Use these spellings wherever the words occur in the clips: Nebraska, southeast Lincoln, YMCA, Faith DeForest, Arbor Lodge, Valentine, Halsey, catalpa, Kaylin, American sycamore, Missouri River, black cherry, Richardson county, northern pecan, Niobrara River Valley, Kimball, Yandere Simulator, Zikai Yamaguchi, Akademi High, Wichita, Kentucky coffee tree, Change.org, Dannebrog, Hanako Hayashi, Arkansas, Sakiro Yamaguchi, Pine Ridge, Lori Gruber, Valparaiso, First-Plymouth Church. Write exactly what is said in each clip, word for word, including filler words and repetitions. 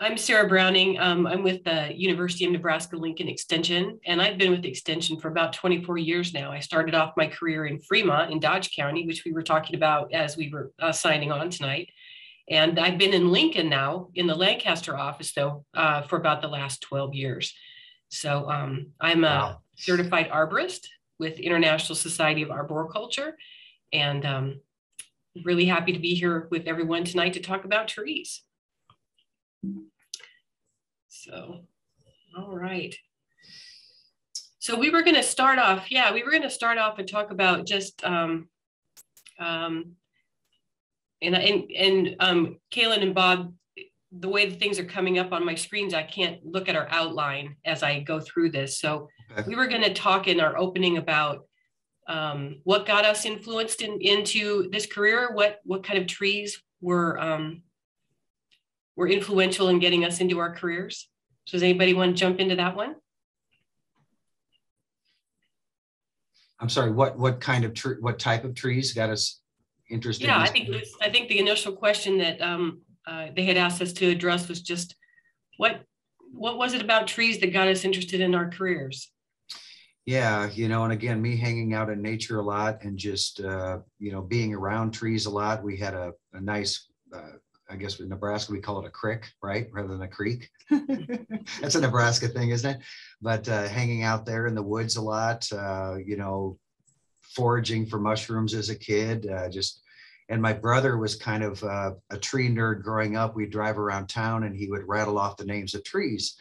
I'm Sarah Browning. Um, I'm with the University of Nebraska Lincoln Extension, and I've been with the Extension for about twenty-four years now. I started off my career in Fremont in Dodge County, which we were talking about as we were uh, signing on tonight. And I've been in Lincoln now in the Lancaster office, though, uh, for about the last twelve years. So um, I'm a wow. certified arborist with International Society of Arboriculture, and um, really happy to be here with everyone tonight to talk about trees. So, all right. So we were going to start off, yeah, we were going to start off and talk about just, um, um, and and, and um, Kaylin and Bob, the way that things are coming up on my screens, I can't look at our outline as I go through this. So we were going to talk in our opening about um, what got us influenced in, into this career, what, what kind of trees were, um, were influential in getting us into our careers. So does anybody want to jump into that one? I'm sorry, what what kind of tree, what type of trees got us interested? Yeah, in I think it was, I think the initial question that um, uh, they had asked us to address was just what what was it about trees that got us interested in our careers? Yeah, you know, and again, me hanging out in nature a lot and just uh, you know, being around trees a lot. We had a, a nice. Uh, I guess with Nebraska, we call it a crick, right? Rather than a creek. That's a Nebraska thing, isn't it? But uh, hanging out there in the woods a lot, uh, you know, foraging for mushrooms as a kid, uh, just, and my brother was kind of uh, a tree nerd growing up. We'd drive around town and he would rattle off the names of trees.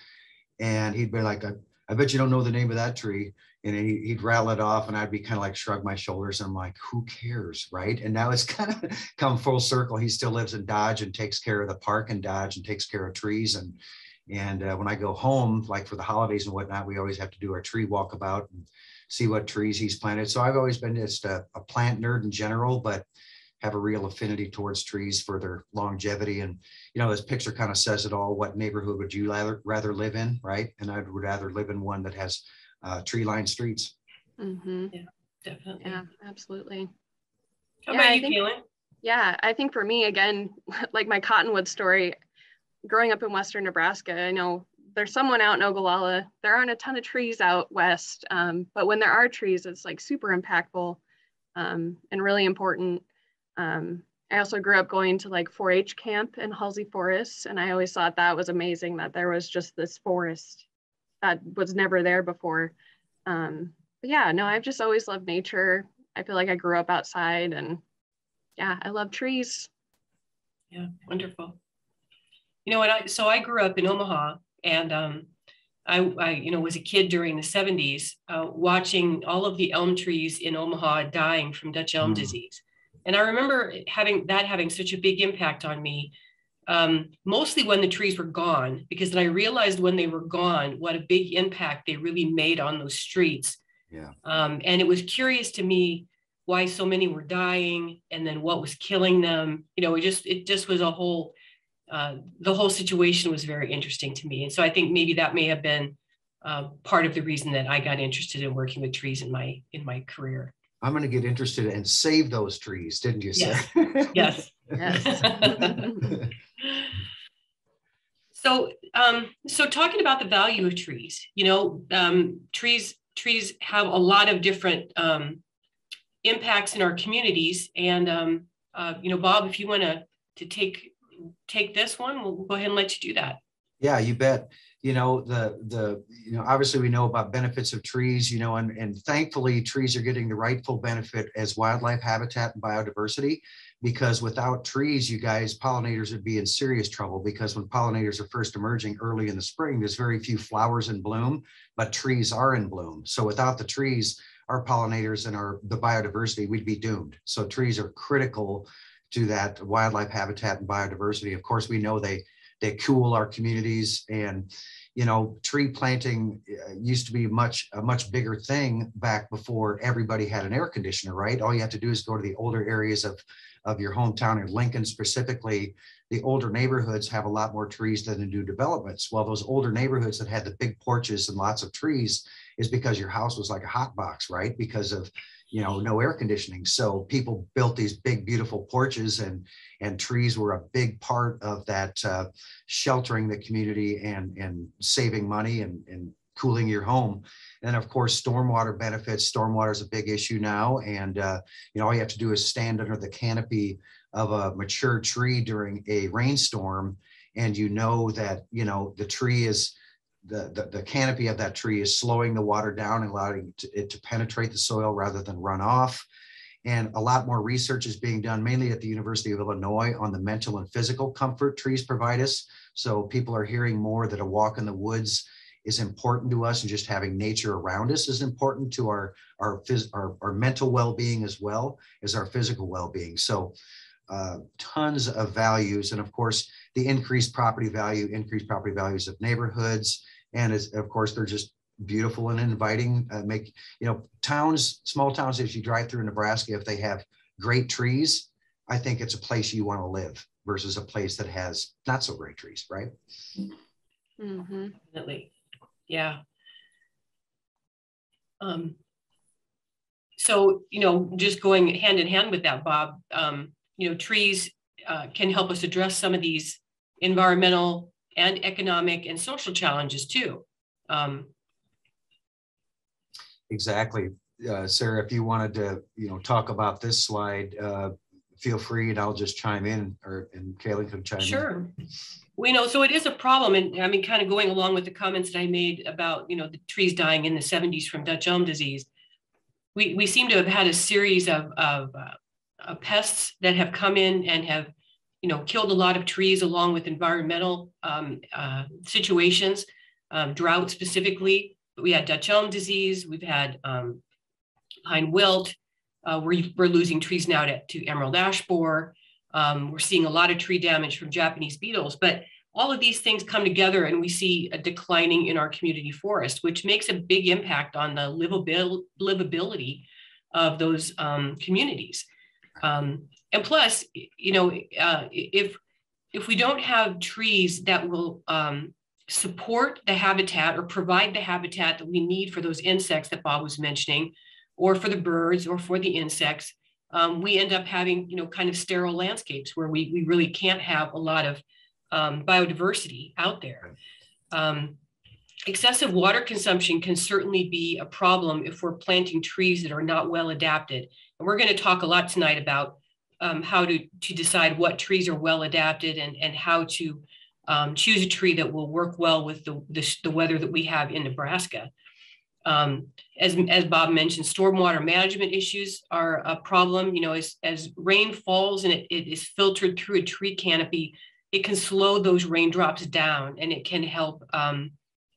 And he'd be like, I, I bet you don't know the name of that tree. And he'd rattle it off and I'd be kind of like shrug my shoulders. And I'm like, who cares, right? And now it's kind of come full circle. He still lives in Dodge and takes care of the park in Dodge and takes care of trees. And and uh, when I go home, like for the holidays and whatnot, we always have to do our tree walkabout and see what trees he's planted. So I've always been just a, a plant nerd in general, but have a real affinity towards trees for their longevity. And, you know, this picture kind of says it all. What neighborhood would you rather, rather live in, right? And I would rather live in one that has Uh, tree-lined streets. Mm-hmm. Yeah, definitely. Yeah, absolutely. How yeah, about I you, think, Kaylin? Yeah, I think for me, again, like my cottonwood story, growing up in western Nebraska, I know there's someone out in Ogallala, there aren't a ton of trees out west, um, but when there are trees, it's like super impactful um, and really important. Um, I also grew up going to like four H camp in Halsey Forest, and I always thought that was amazing that there was just this forest that was never there before. Um, but yeah, no, I've just always loved nature. I feel like I grew up outside and yeah, I love trees. Yeah, wonderful. You know what, I, so I grew up in Omaha and um, I, I, you know, was a kid during the seventies uh, watching all of the elm trees in Omaha dying from Dutch elm mm-hmm. disease. And I remember having that having such a big impact on me. Um, mostly when the trees were gone, because then I realized when they were gone, what a big impact they really made on those streets. Yeah. Um, and it was curious to me why so many were dying and then what was killing them. You know, it just, it just was a whole, uh, the whole situation was very interesting to me. And so I think maybe that may have been uh, part of the reason that I got interested in working with trees in my, in my career. I'm going to get interested and save those trees, didn't you, Sarah? Yes. Yes. Yes. So, um, so talking about the value of trees, you know, um, trees trees have a lot of different um, impacts in our communities, and um, uh, you know, Bob, if you want to to take take this one, we'll go ahead and let you do that. Yeah, you bet. You know, the, the, you know, obviously we know about benefits of trees, you know, and, and thankfully trees are getting the rightful benefit as wildlife habitat and biodiversity, because without trees, you guys, pollinators would be in serious trouble, because when pollinators are first emerging early in the spring, there's very few flowers in bloom, but trees are in bloom. So without the trees, our pollinators and our, the biodiversity, we'd be doomed. So trees are critical to that wildlife habitat and biodiversity. Of course, we know they They cool our communities, and you know, tree planting used to be much a much bigger thing back before everybody had an air conditioner, right? All you have to do is go to the older areas of of your hometown in Lincoln specifically, the older neighborhoods have a lot more trees than the new developments. Well, those older neighborhoods that had the big porches and lots of trees is because your house was like a hot box, right? Because of, you know, no air conditioning. So people built these big, beautiful porches, and, and trees were a big part of that uh, sheltering the community and, and saving money and, and cooling your home. And of course, stormwater benefits. Stormwater is a big issue now. And, uh, you know, all you have to do is stand under the canopy of a mature tree during a rainstorm. And you know that, you know, the tree is, the, the, the canopy of that tree is slowing the water down and allowing it to, it to penetrate the soil rather than run off. And a lot more research is being done, mainly at the University of Illinois, on the mental and physical comfort trees provide us. So people are hearing more that a walk in the woods is important to us, and just having nature around us is important to our, our, our, our mental well-being as well as our physical well-being. So uh, tons of values. And of course, the increased property value, increased property values of neighborhoods. And as, of course, they're just beautiful and inviting. Uh, make, you know, towns, small towns, if you drive through Nebraska, if they have great trees, I think it's a place you want to live versus a place that has not so great trees, right? Mm-hmm. Definitely. Yeah. Um, so, you know, just going hand in hand with that, Bob, um, you know, trees uh, can help us address some of these environmental and economic and social challenges too. Um, exactly. Uh, Sarah, if you wanted to, you know, talk about this slide, uh, feel free, and I'll just chime in, or and Kaylin can chime sure. in. Sure. Well, you know, so it is a problem. And I mean, kind of going along with the comments that I made about, you know, the trees dying in the seventies from Dutch elm disease, we, we seem to have had a series of, of uh, uh, pests that have come in and have, you know, killed a lot of trees along with environmental um, uh, situations, um, drought specifically. But we had Dutch elm disease, we've had um, pine wilt, Uh, we're, we're losing trees now to, to emerald ash borer. Um, we're seeing a lot of tree damage from Japanese beetles, but all of these things come together and we see a declining in our community forest, which makes a big impact on the livabil livability of those um, communities. Um, and plus, you know, uh, if, if we don't have trees that will um, support the habitat or provide the habitat that we need for those insects that Bob was mentioning, or for the birds, or for the insects, um, we end up having, you know, kind of sterile landscapes where we, we really can't have a lot of um, biodiversity out there. Um, excessive water consumption can certainly be a problem if we're planting trees that are not well adapted. And we're going to talk a lot tonight about um, how to, to decide what trees are well adapted and, and how to um, choose a tree that will work well with the, the, the weather that we have in Nebraska. Um, as, as Bob mentioned, stormwater management issues are a problem. You know, as, as rain falls and it, it is filtered through a tree canopy, it can slow those raindrops down, and it can help um,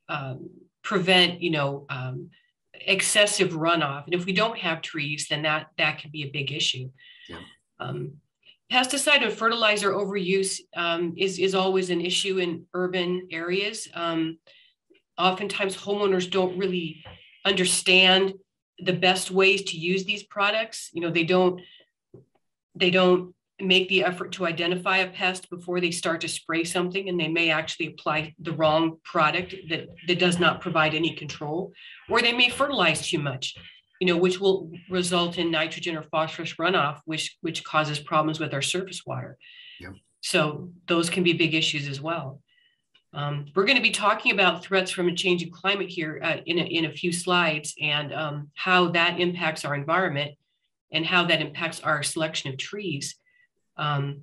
um, prevent, you know, um, excessive runoff. And if we don't have trees, then that, that can be a big issue. Yeah. Um, pesticide and fertilizer overuse um, is, is always an issue in urban areas. Um, oftentimes homeowners don't really understand the best ways to use these products. You know, they don't, they don't make the effort to identify a pest before they start to spray something, and they may actually apply the wrong product that, that does not provide any control, or they may fertilize too much, you know, which will result in nitrogen or phosphorus runoff, which, which causes problems with our surface water. Yep. So those can be big issues as well. Um, we're going to be talking about threats from a changing climate here uh, in, a, in a few slides, and um, how that impacts our environment and how that impacts our selection of trees. Um,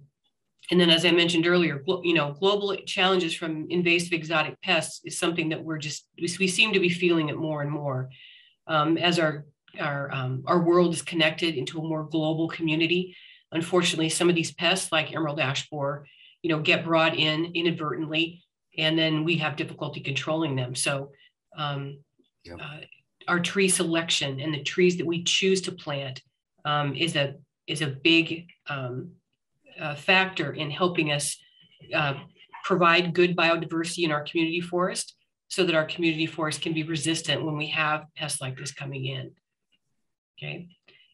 and then, as I mentioned earlier, you know, global challenges from invasive exotic pests is something that we're just, we seem to be feeling it more and more um, as our, our, um, our world is connected into a more global community. Unfortunately, some of these pests like emerald ash borer, you know, get brought in inadvertently, and then we have difficulty controlling them. So um, yep. uh, our tree selection and the trees that we choose to plant um, is a is a big um, uh, factor in helping us uh, provide good biodiversity in our community forest, so that our community forest can be resistant when we have pests like this coming in. Okay,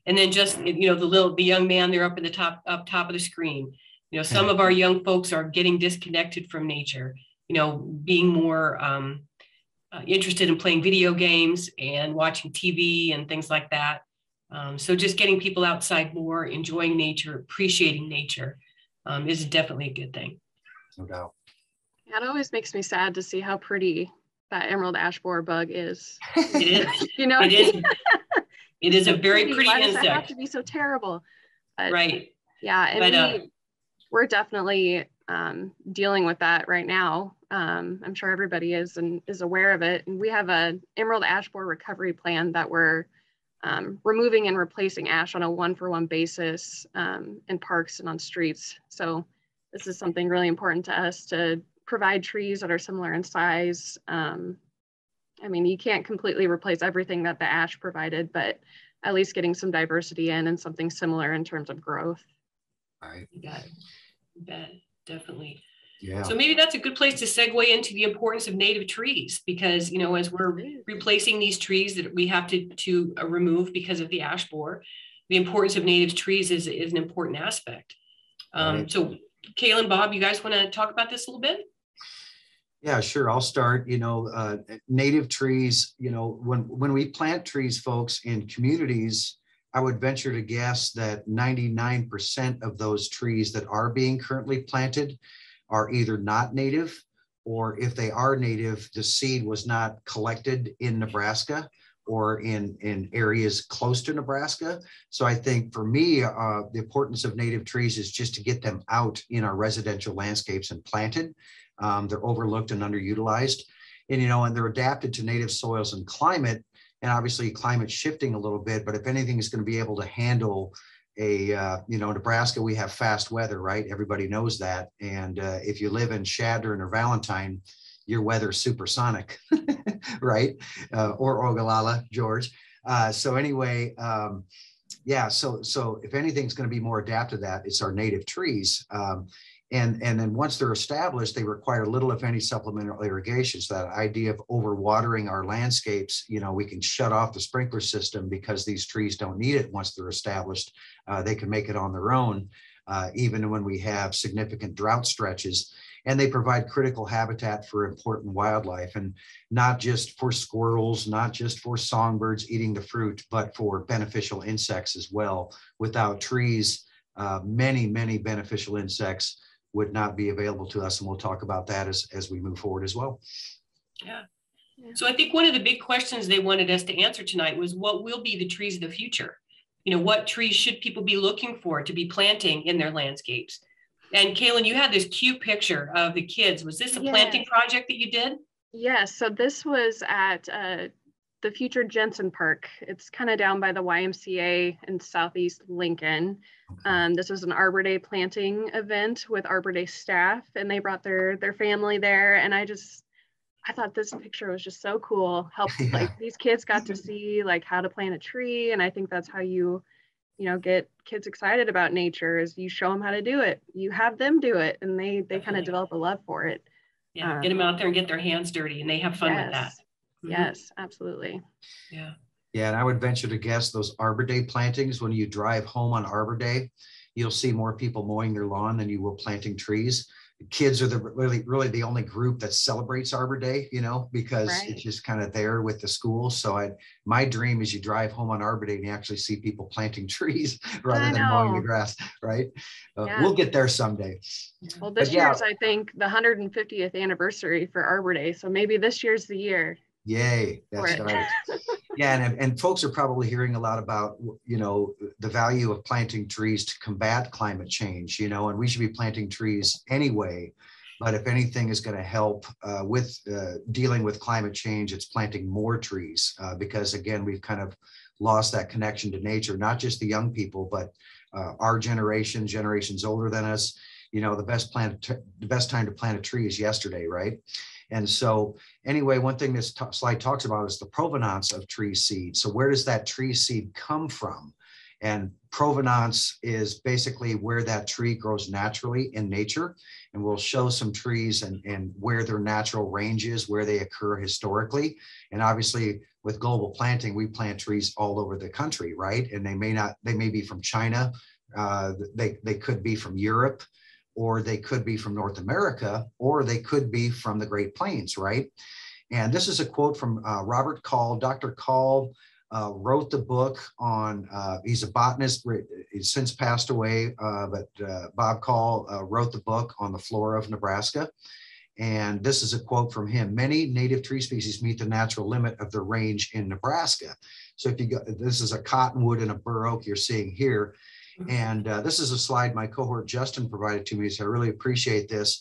And then just, you know, the little, the young man there up in the top, up top of the screen, you know, some of our young folks are getting disconnected from nature, you know, being more um, uh, interested in playing video games and watching T V and things like that. Um, so just getting people outside more, enjoying nature, appreciating nature um, is definitely a good thing. No doubt. That always makes me sad to see how pretty that emerald ash borer bug is. It is. You know, it is. It is so a very pretty, pretty Why insect. Does that have to be so terrible? But, right. Yeah, and but, uh, we, we're definitely um, dealing with that right now. Um, I'm sure everybody is and is aware of it. And we have an emerald ash borer recovery plan that we're um, removing and replacing ash on a one-for-one basis um, in parks and on streets. So this is something really important to us, to provide trees that are similar in size. Um, I mean, you can't completely replace everything that the ash provided, but at least getting some diversity in and something similar in terms of growth. Right. You bet. You bet. Definitely. Yeah. So maybe that's a good place to segue into the importance of native trees, because, you know, as we're replacing these trees that we have to, to uh, remove because of the ash borer, the importance of native trees is, is an important aspect. Um, right. So Kaylin, Bob, you guys want to talk about this a little bit? Yeah, sure. I'll start. You know, uh, native trees, you know, when, when we plant trees, folks, in communities, I would venture to guess that ninety-nine percent of those trees that are being currently planted are either not native, or if they are native, the seed was not collected in Nebraska or in, in areas close to Nebraska. So I think for me, uh, the importance of native trees is just to get them out in our residential landscapes and planted. Um, they're overlooked and underutilized, and, you know, and they're adapted to native soils and climate, and obviously climate's shifting a little bit, but if anything is going to be able to handle a, uh, you know, Nebraska, we have fast weather, right? Everybody knows that. And uh, if you live in Chadron or Valentine, your weather's supersonic, right? Uh, or Ogallala, George. Uh, so anyway, um, yeah, so, so if anything's going to be more adapted to that, it's our native trees. Um, And, and then once they're established, they require little, if any, supplemental irrigation. So that idea of overwatering our landscapes, you know, we can shut off the sprinkler system because these trees don't need it once they're established. Uh, they can make it on their own, uh, even when we have significant drought stretches. And they provide critical habitat for important wildlife, and not just for squirrels, not just for songbirds eating the fruit, but for beneficial insects as well. Without trees, uh, many, many beneficial insects would not be available to us. And we'll talk about that as, as we move forward as well. Yeah. So I think one of the big questions they wanted us to answer tonight was, what will be the trees of the future? You know, what trees should people be looking for to be planting in their landscapes? And Kaylin, you had this cute picture of the kids. Was this a yeah. planting project that you did? Yes. Yeah, so this was at uh, the future Jensen Park. It's kind of down by the Y M C A in Southeast Lincoln. Um, this was an Arbor Day planting event with Arbor Day staff, and they brought their their family there. And I just, I thought this picture was just so cool. Helped yeah. like these kids got to see like how to plant a tree, and I think that's how you, you know, get kids excited about nature, is you show them how to do it. You have them do it, and they they kind of develop a love for it. Yeah, um, get them out there and get their hands dirty, and they have fun yes. with that. Mm-hmm. Yes, absolutely. Yeah. Yeah, and I would venture to guess those Arbor Day plantings, when you drive home on Arbor Day, you'll see more people mowing their lawn than you will planting trees. Kids are the really, really the only group that celebrates Arbor Day, you know, because right. it's just kind of there with the school. So I, my dream is you drive home on Arbor Day and you actually see people planting trees rather I than know. mowing the grass, right? Uh, yeah. We'll get there someday. Well, this but, yeah. year's, I think, the one hundred fiftieth anniversary for Arbor Day. So maybe this year's the year. Yay, that's right. Yeah, and, and folks are probably hearing a lot about, you know, the value of planting trees to combat climate change, you know, and we should be planting trees anyway. But if anything is going to help uh, with uh, dealing with climate change, it's planting more trees, uh, because, again, we've kind of lost that connection to nature, not just the young people, but uh, our generation, generations older than us. You know, the best plant, the best time to plant a tree is yesterday, right? And so anyway, one thing this slide talks about is the provenance of tree seed. So where does that tree seed come from? And provenance is basically where that tree grows naturally in nature. And we'll show some trees and, and where their natural range is, where they occur historically. And obviously with global planting, we plant trees all over the country, right? And they may not, they may be from China, uh, they, they could be from Europe, or they could be from North America, or they could be from the Great Plains, right? And this is a quote from uh, Robert Kaul. Doctor Kaul Uh, wrote the book on, uh, he's a botanist, he's since passed away, uh, but uh, Bob Kaul uh, wrote the book on the flora of Nebraska. And this is a quote from him: many native tree species meet the natural limit of their range in Nebraska. So if you go, this is a cottonwood and a bur oak you're seeing here. And uh, this is a slide my cohort Justin provided to me, so I really appreciate this.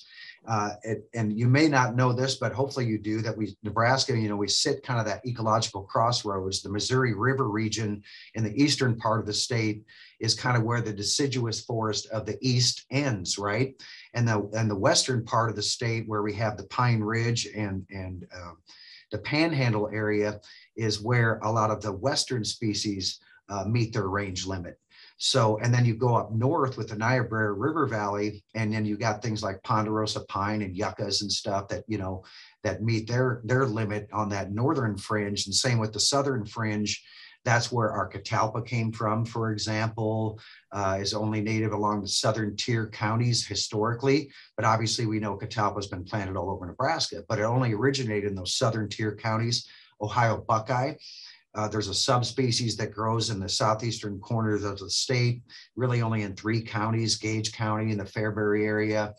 Uh, it, and you may not know this, but hopefully you do, that we, Nebraska, you know, we sit kind of that ecological crossroads. The Missouri River region in the eastern part of the state is kind of where the deciduous forest of the east ends, right? And the, and the western part of the state, where we have the Pine Ridge and, and uh, the Panhandle area, is where a lot of the western species uh, meet their range limit. So, and then you go up north with the Niobrara River Valley, and then you got things like Ponderosa Pine and yuccas and stuff that, you know, that meet their, their limit on that northern fringe. And same with the southern fringe. That's where our catalpa came from, for example, uh, is only native along the southern tier counties historically. But obviously we know catalpa has been planted all over Nebraska, but it only originated in those southern tier counties. Ohio Buckeye. Uh, there's a subspecies that grows in the southeastern corner of the state, really only in three counties: Gage County in the Fairbury area,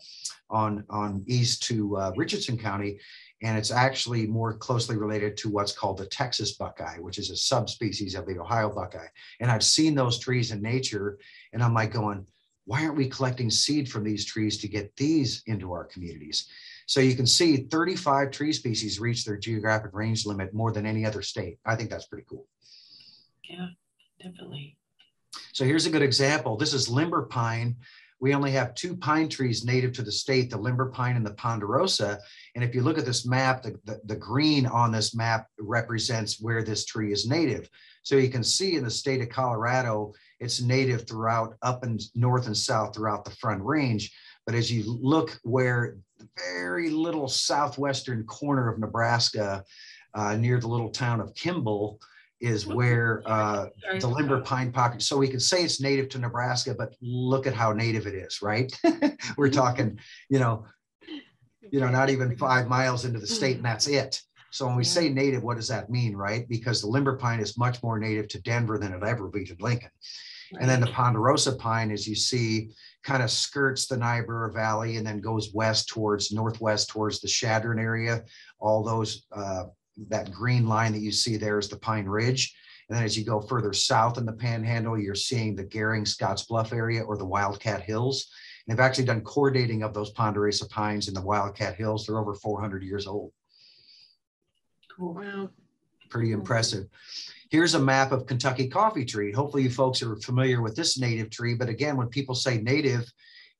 on, on east to uh, Richardson County. And it's actually more closely related to what's called the Texas buckeye, which is a subspecies of the Ohio buckeye. And I've seen those trees in nature, and I'm like going, why aren't we collecting seed from these trees to get these into our communities? So you can see thirty-five tree species reach their geographic range limit more than any other state. I think that's pretty cool. Yeah, definitely. So here's a good example. This is limber pine. We only have two pine trees native to the state, the limber pine and the ponderosa. And if you look at this map, the, the, the green on this map represents where this tree is native. So you can see in the state of Colorado, it's native throughout up and north and south throughout the Front Range. But as you look where the very little southwestern corner of Nebraska, uh, near the little town of Kimball, is where uh, the limber pine pocket. So we can say it's native to Nebraska, but look at how native it is, right? We're talking, you know, you know, not even five miles into the state, and that's it. So when we say native, what does that mean, right? Because the limber pine is much more native to Denver than it ever be to Lincoln. Right. And then the ponderosa pine, as you see, kind of skirts the Niobrara Valley and then goes west towards, northwest towards the Chadron area. All those, uh, that green line that you see there is the Pine Ridge. And then as you go further south in the Panhandle, you're seeing the Gehring Scottsbluff area or the Wildcat Hills. And they've actually done core dating of those ponderosa pines in the Wildcat Hills. They're over four hundred years old. Cool. Wow. Pretty impressive. Here's a map of Kentucky coffee tree. Hopefully you folks are familiar with this native tree, but again, when people say native,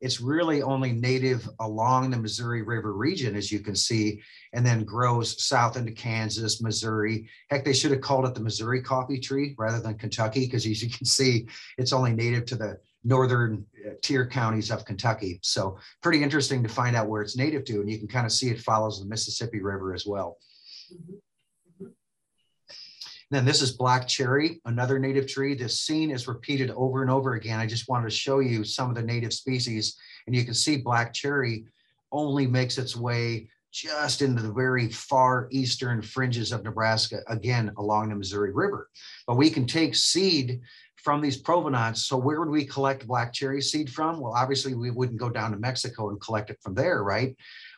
it's really only native along the Missouri River region, as you can see, and then grows south into Kansas, Missouri. Heck, they should have called it the Missouri coffee tree rather than Kentucky, because as you can see, it's only native to the northern tier counties of Kentucky. So pretty interesting to find out where it's native to, and you can kind of see it follows the Mississippi River as well. Mm-hmm. Then this is black cherry, another native tree. This scene is repeated over and over again. I just wanted to show you some of the native species, and you can see black cherry only makes its way just into the very far eastern fringes of Nebraska, again, along the Missouri River. But we can take seed from these provenance. So where would we collect black cherry seed from? Well, obviously we wouldn't go down to Mexico and collect it from there, right?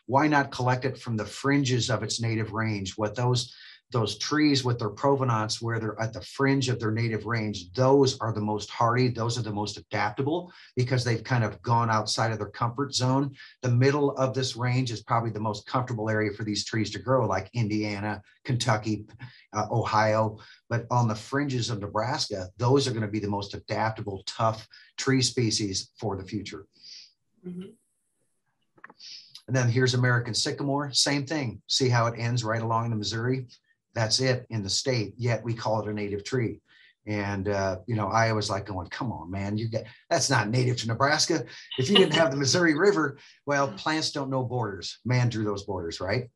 Why not collect it from the fringes of its native range? What those Those trees with their provenance, where they're at the fringe of their native range, those are the most hardy. Those are the most adaptable because they've kind of gone outside of their comfort zone. The middle of this range is probably the most comfortable area for these trees to grow, like Indiana, Kentucky, uh, Ohio. But on the fringes of Nebraska, those are going to be the most adaptable, tough tree species for the future. Mm-hmm. And then here's American sycamore, same thing. See how it ends right along the Missouri? That's it in the state, yet we call it a native tree. And, uh, you know, I was like going, come on, man, you get, that's not native to Nebraska. If you didn't have the Missouri River, well, plants don't know borders. Man drew those borders, right?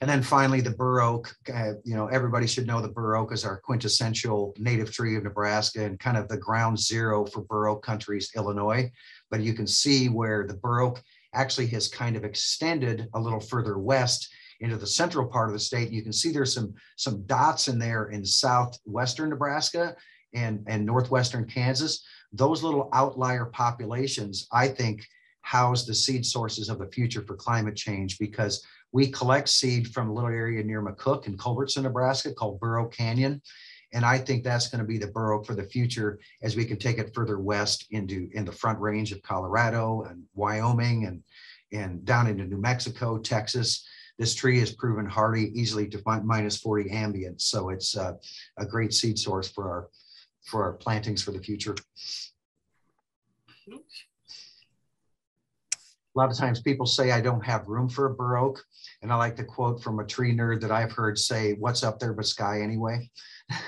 And then finally, the bur oak, uh, you know, everybody should know the bur oak is our quintessential native tree of Nebraska and kind of the ground zero for bur oak country is Illinois. But you can see where the bur oak actually has kind of extended a little further west into the central part of the state. You can see there's some, some dots in there in southwestern Nebraska and, and northwestern Kansas. Those little outlier populations, I think, house the seed sources of the future for climate change, because we collect seed from a little area near McCook and Culbertson, Nebraska called Bur Oak Canyon. And I think that's going to be the bur oak for the future as we can take it further west into in the front range of Colorado and Wyoming and, and down into New Mexico, Texas. This tree is proven hardy easily to minus forty ambient. So it's uh, a great seed source for our, for our plantings for the future. A lot of times people say, I don't have room for a bur oak. And I like the quote from a tree nerd that I've heard say, what's up there but sky anyway?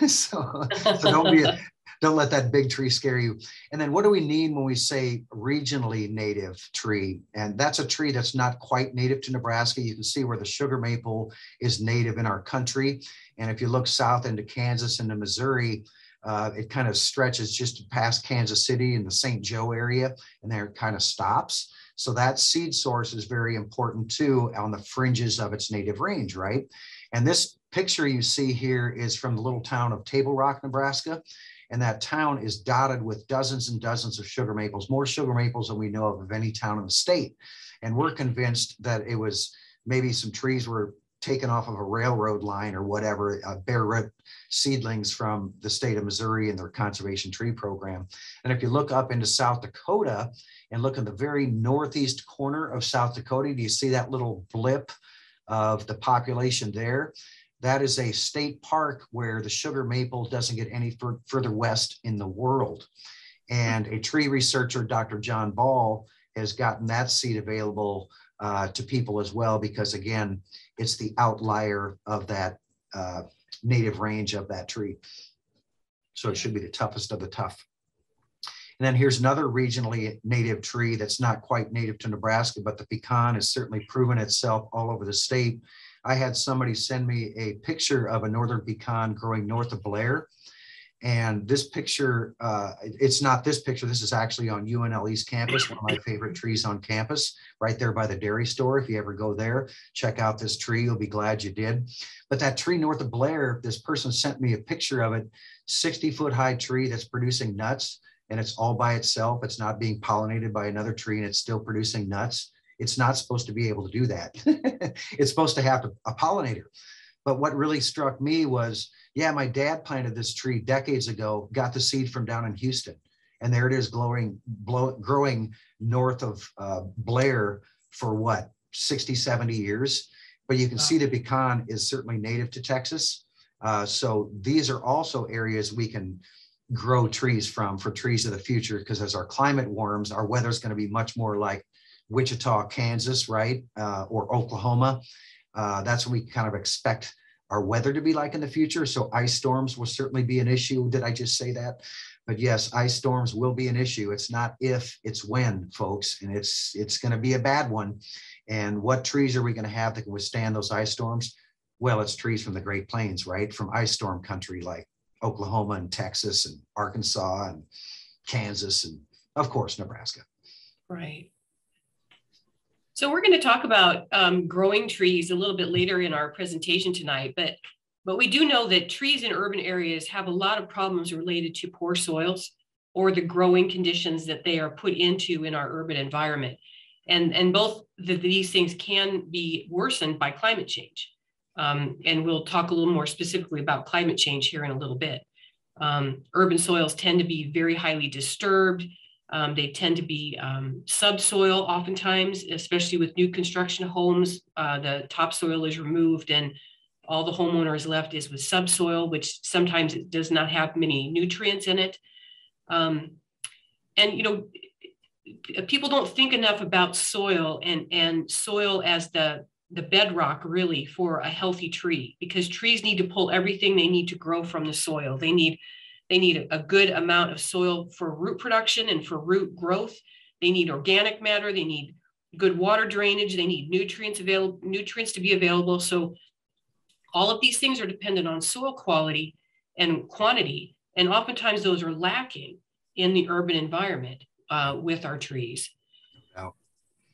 so, so don't be, a, don't let that big tree scare you. And then what do we mean when we say regionally native tree? And that's a tree that's not quite native to Nebraska. You can see where the sugar maple is native in our country. And if you look south into Kansas and into Missouri, Uh, it kind of stretches just past Kansas City and the Saint Joe area, and there it kind of stops. So that seed source is very important too on the fringes of its native range, right? And this picture you see here is from the little town of Table Rock, Nebraska. And that town is dotted with dozens and dozens of sugar maples, more sugar maples than we know of of any town in the state. And we're convinced that it was maybe some trees were taken off of a railroad line or whatever, uh, bare root seedlings from the state of Missouri and their conservation tree program. And if you look up into South Dakota and look in the very northeast corner of South Dakota, do you see that little blip of the population there? That is a state park where the sugar maple doesn't get any fur further west in the world. And a tree researcher, Doctor John Ball, has gotten that seed available Uh, to people as well, because again, it's the outlier of that uh, native range of that tree. So it should be the toughest of the tough. And then here's another regionally native tree that's not quite native to Nebraska, but the pecan has certainly proven itself all over the state. I had somebody send me a picture of a northern pecan growing north of Blair. And this picture, uh, it's not this picture, this is actually on U N L East Campus, one of my favorite trees on campus, right there by the dairy store. If you ever go there, check out this tree, you'll be glad you did. But that tree north of Blair, this person sent me a picture of it, sixty foot high tree that's producing nuts, and it's all by itself. It's not being pollinated by another tree, and it's still producing nuts. It's not supposed to be able to do that. It's supposed to have a pollinator. But what really struck me was, yeah, my dad planted this tree decades ago, got the seed from down in Houston. And there it is glowing, blow, growing north of uh, Blair for what, sixty, seventy years. But you can wow. see the pecan is certainly native to Texas. Uh, so these are also areas we can grow trees from for trees of the future, because as our climate warms, our weather is going to be much more like Wichita, Kansas, right? Uh, or Oklahoma. Uh, that's what we kind of expect our weather to be like in the future. So ice storms will certainly be an issue. Did I just say that? But yes, ice storms will be an issue. It's not if, it's when, folks, and it's it's going to be a bad one. And what trees are we going to have that can withstand those ice storms? Well, it's trees from the Great Plains, right? From ice storm country like Oklahoma and Texas and Arkansas and Kansas and, of course, Nebraska. Right. So we're going to talk about um, growing trees a little bit later in our presentation tonight, but, but we do know that trees in urban areas have a lot of problems related to poor soils or the growing conditions that they are put into in our urban environment. And, and both the, these things can be worsened by climate change. Um, and we'll talk a little more specifically about climate change here in a little bit. Um, urban soils tend to be very highly disturbed. Um, they tend to be um, subsoil oftentimes, especially with new construction homes. Uh, the topsoil is removed and all the homeowner is left is with subsoil, which sometimes it does not have many nutrients in it. Um, and, you know, people don't think enough about soil and, and soil as the, the bedrock really for a healthy tree, because trees need to pull everything they need to grow from the soil. They need They need a good amount of soil for root production and for root growth. They need organic matter. They need good water drainage. They need nutrients available, nutrients to be available. So all of these things are dependent on soil quality and quantity. And oftentimes those are lacking in the urban environment uh, with our trees. Wow.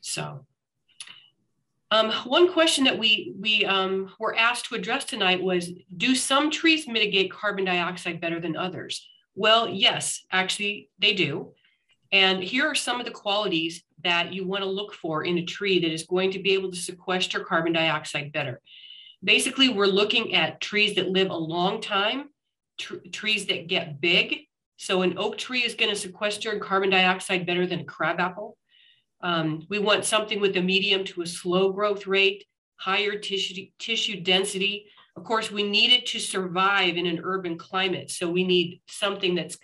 So um, one question that we, we um, were asked to address tonight was, do some trees mitigate carbon dioxide better than others? Well, yes, actually they do. And here are some of the qualities that you want to look for in a tree that is going to be able to sequester carbon dioxide better. Basically, we're looking at trees that live a long time, tr trees that get big. So an oak tree is going to sequester carbon dioxide better than a crabapple. Um, we want something with a medium to a slow growth rate, higher tissue, tissue density. Of course, we need it to survive in an urban climate. So we need something that's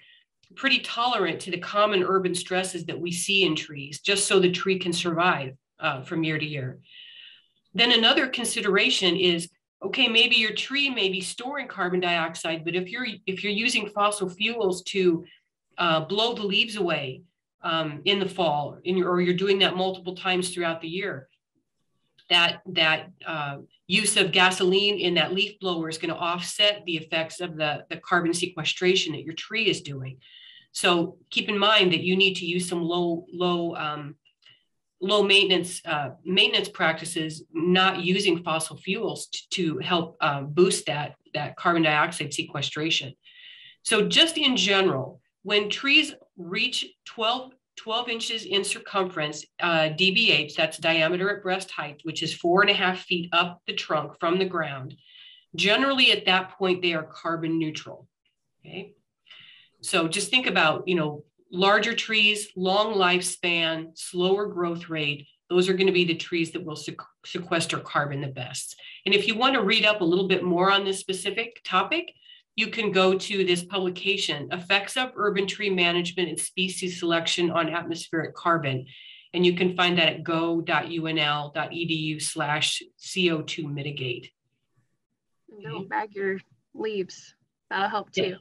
pretty tolerant to the common urban stresses that we see in trees, just so the tree can survive uh, from year to year. Then another consideration is, okay, maybe your tree may be storing carbon dioxide, but if you're, if you're using fossil fuels to uh, blow the leaves away um, in the fall, in your, or you're doing that multiple times throughout the year, that, that uh, use of gasoline in that leaf blower is going to offset the effects of the, the carbon sequestration that your tree is doing. So keep in mind that you need to use some low, low, um, low maintenance uh, maintenance practices, not using fossil fuels to help uh, boost that, that carbon dioxide sequestration. So just in general, when trees reach twelve, twelve inches in circumference, uh, D B H, that's diameter at breast height, which is four and a half feet up the trunk from the ground, generally at that point, they are carbon neutral, okay? So just think about, you know, larger trees, long lifespan, slower growth rate. Those are going to be the trees that will sequester carbon the best. And if you want to read up a little bit more on this specific topic, you can go to this publication, Effects of Urban Tree Management and Species Selection on Atmospheric Carbon. And you can find that at go.unl.edu slash CO2 mitigate. Don't bag your leaves. That'll help too.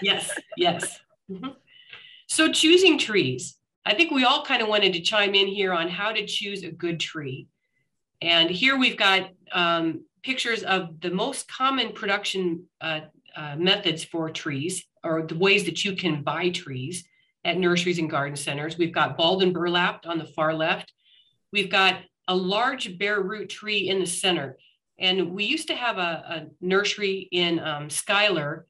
Yes, yes. Mm-hmm. So choosing trees, I think we all kind of wanted to chime in here on how to choose a good tree. And here we've got um, pictures of the most common production uh, uh, methods for trees, or the ways that you can buy trees at nurseries and garden centers. We've got bald and burlapped on the far left. We've got a large bare root tree in the center. And we used to have a, a nursery in um, Schuyler,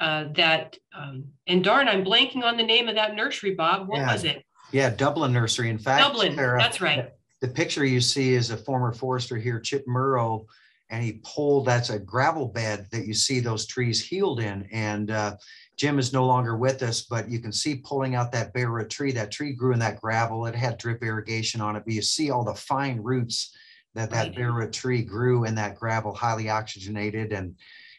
Uh, that, um, and darn, I'm blanking on the name of that nursery, Bob. What yeah. was it? Yeah, Dublin Nursery. In fact, Dublin, Sarah, that's right. The picture you see is a former forester here, Chip Murrow, and he pulled, that's a gravel bed that you see those trees healed in. And uh, Jim is no longer with us, but you can see pulling out that bare root tree. That tree grew in that gravel. It had drip irrigation on it, but you see all the fine roots that that right. bare root tree grew in that gravel, highly oxygenated and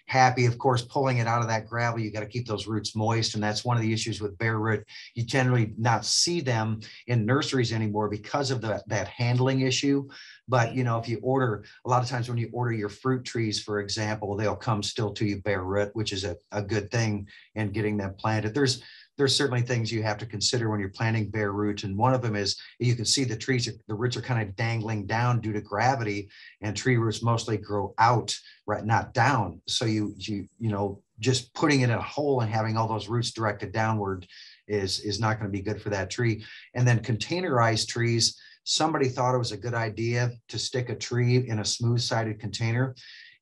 happy, of course, pulling it out of that gravel. You got to keep those roots moist. And that's one of the issues with bare root. You generally not see them in nurseries anymore because of the, that handling issue. But, you know, if you order, a lot of times when you order your fruit trees, for example, they'll come still to you bare root, which is a, a good thing in getting them planted. There's There's certainly things you have to consider when you're planting bare root. And one of them is you can see the trees, the roots are kind of dangling down due to gravity, and tree roots mostly grow out, right, not down. So you, you, you know, just putting it in a hole and having all those roots directed downward is, is not going to be good for that tree. And then containerized trees, somebody thought it was a good idea to stick a tree in a smooth-sided container.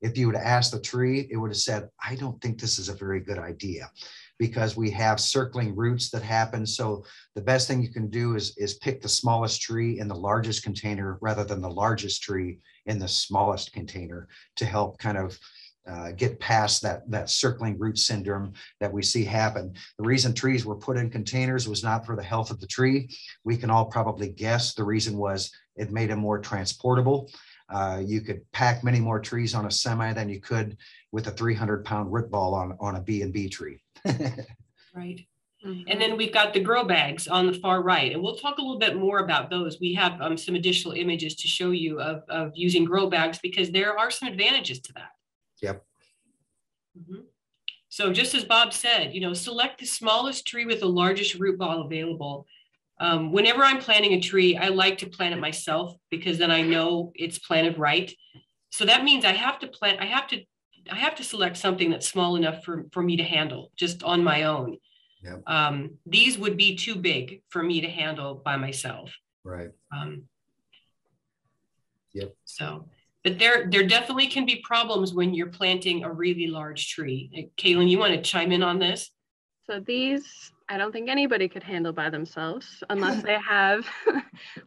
If you would have asked the tree, it would have said, I don't think this is a very good idea, because we have circling roots that happen. So the best thing you can do is, is pick the smallest tree in the largest container rather than the largest tree in the smallest container to help kind of uh, get past that, that circling root syndrome that we see happen. The reason trees were put in containers was not for the health of the tree. We can all probably guess the reason was it made them more transportable. Uh, you could pack many more trees on a semi than you could with a three hundred pound root ball on, on a B and B tree. Right. And then we've got the grow bags on the far right. And we'll talk a little bit more about those. We have um, some additional images to show you of, of using grow bags, because there are some advantages to that. Yep. Mm-hmm. So just as Bob said, you know, select the smallest tree with the largest root ball available. Um, whenever I'm planting a tree, I like to plant it myself because then I know it's planted right. So that means I have to plant, I have to, I have to select something that's small enough for, for me to handle just on my own. Yep. Um, these would be too big for me to handle by myself. Right. Um, yep. So, but there, there definitely can be problems when you're planting a really large tree. Kaylin, you want to chime in on this? So these, I don't think anybody could handle by themselves unless they have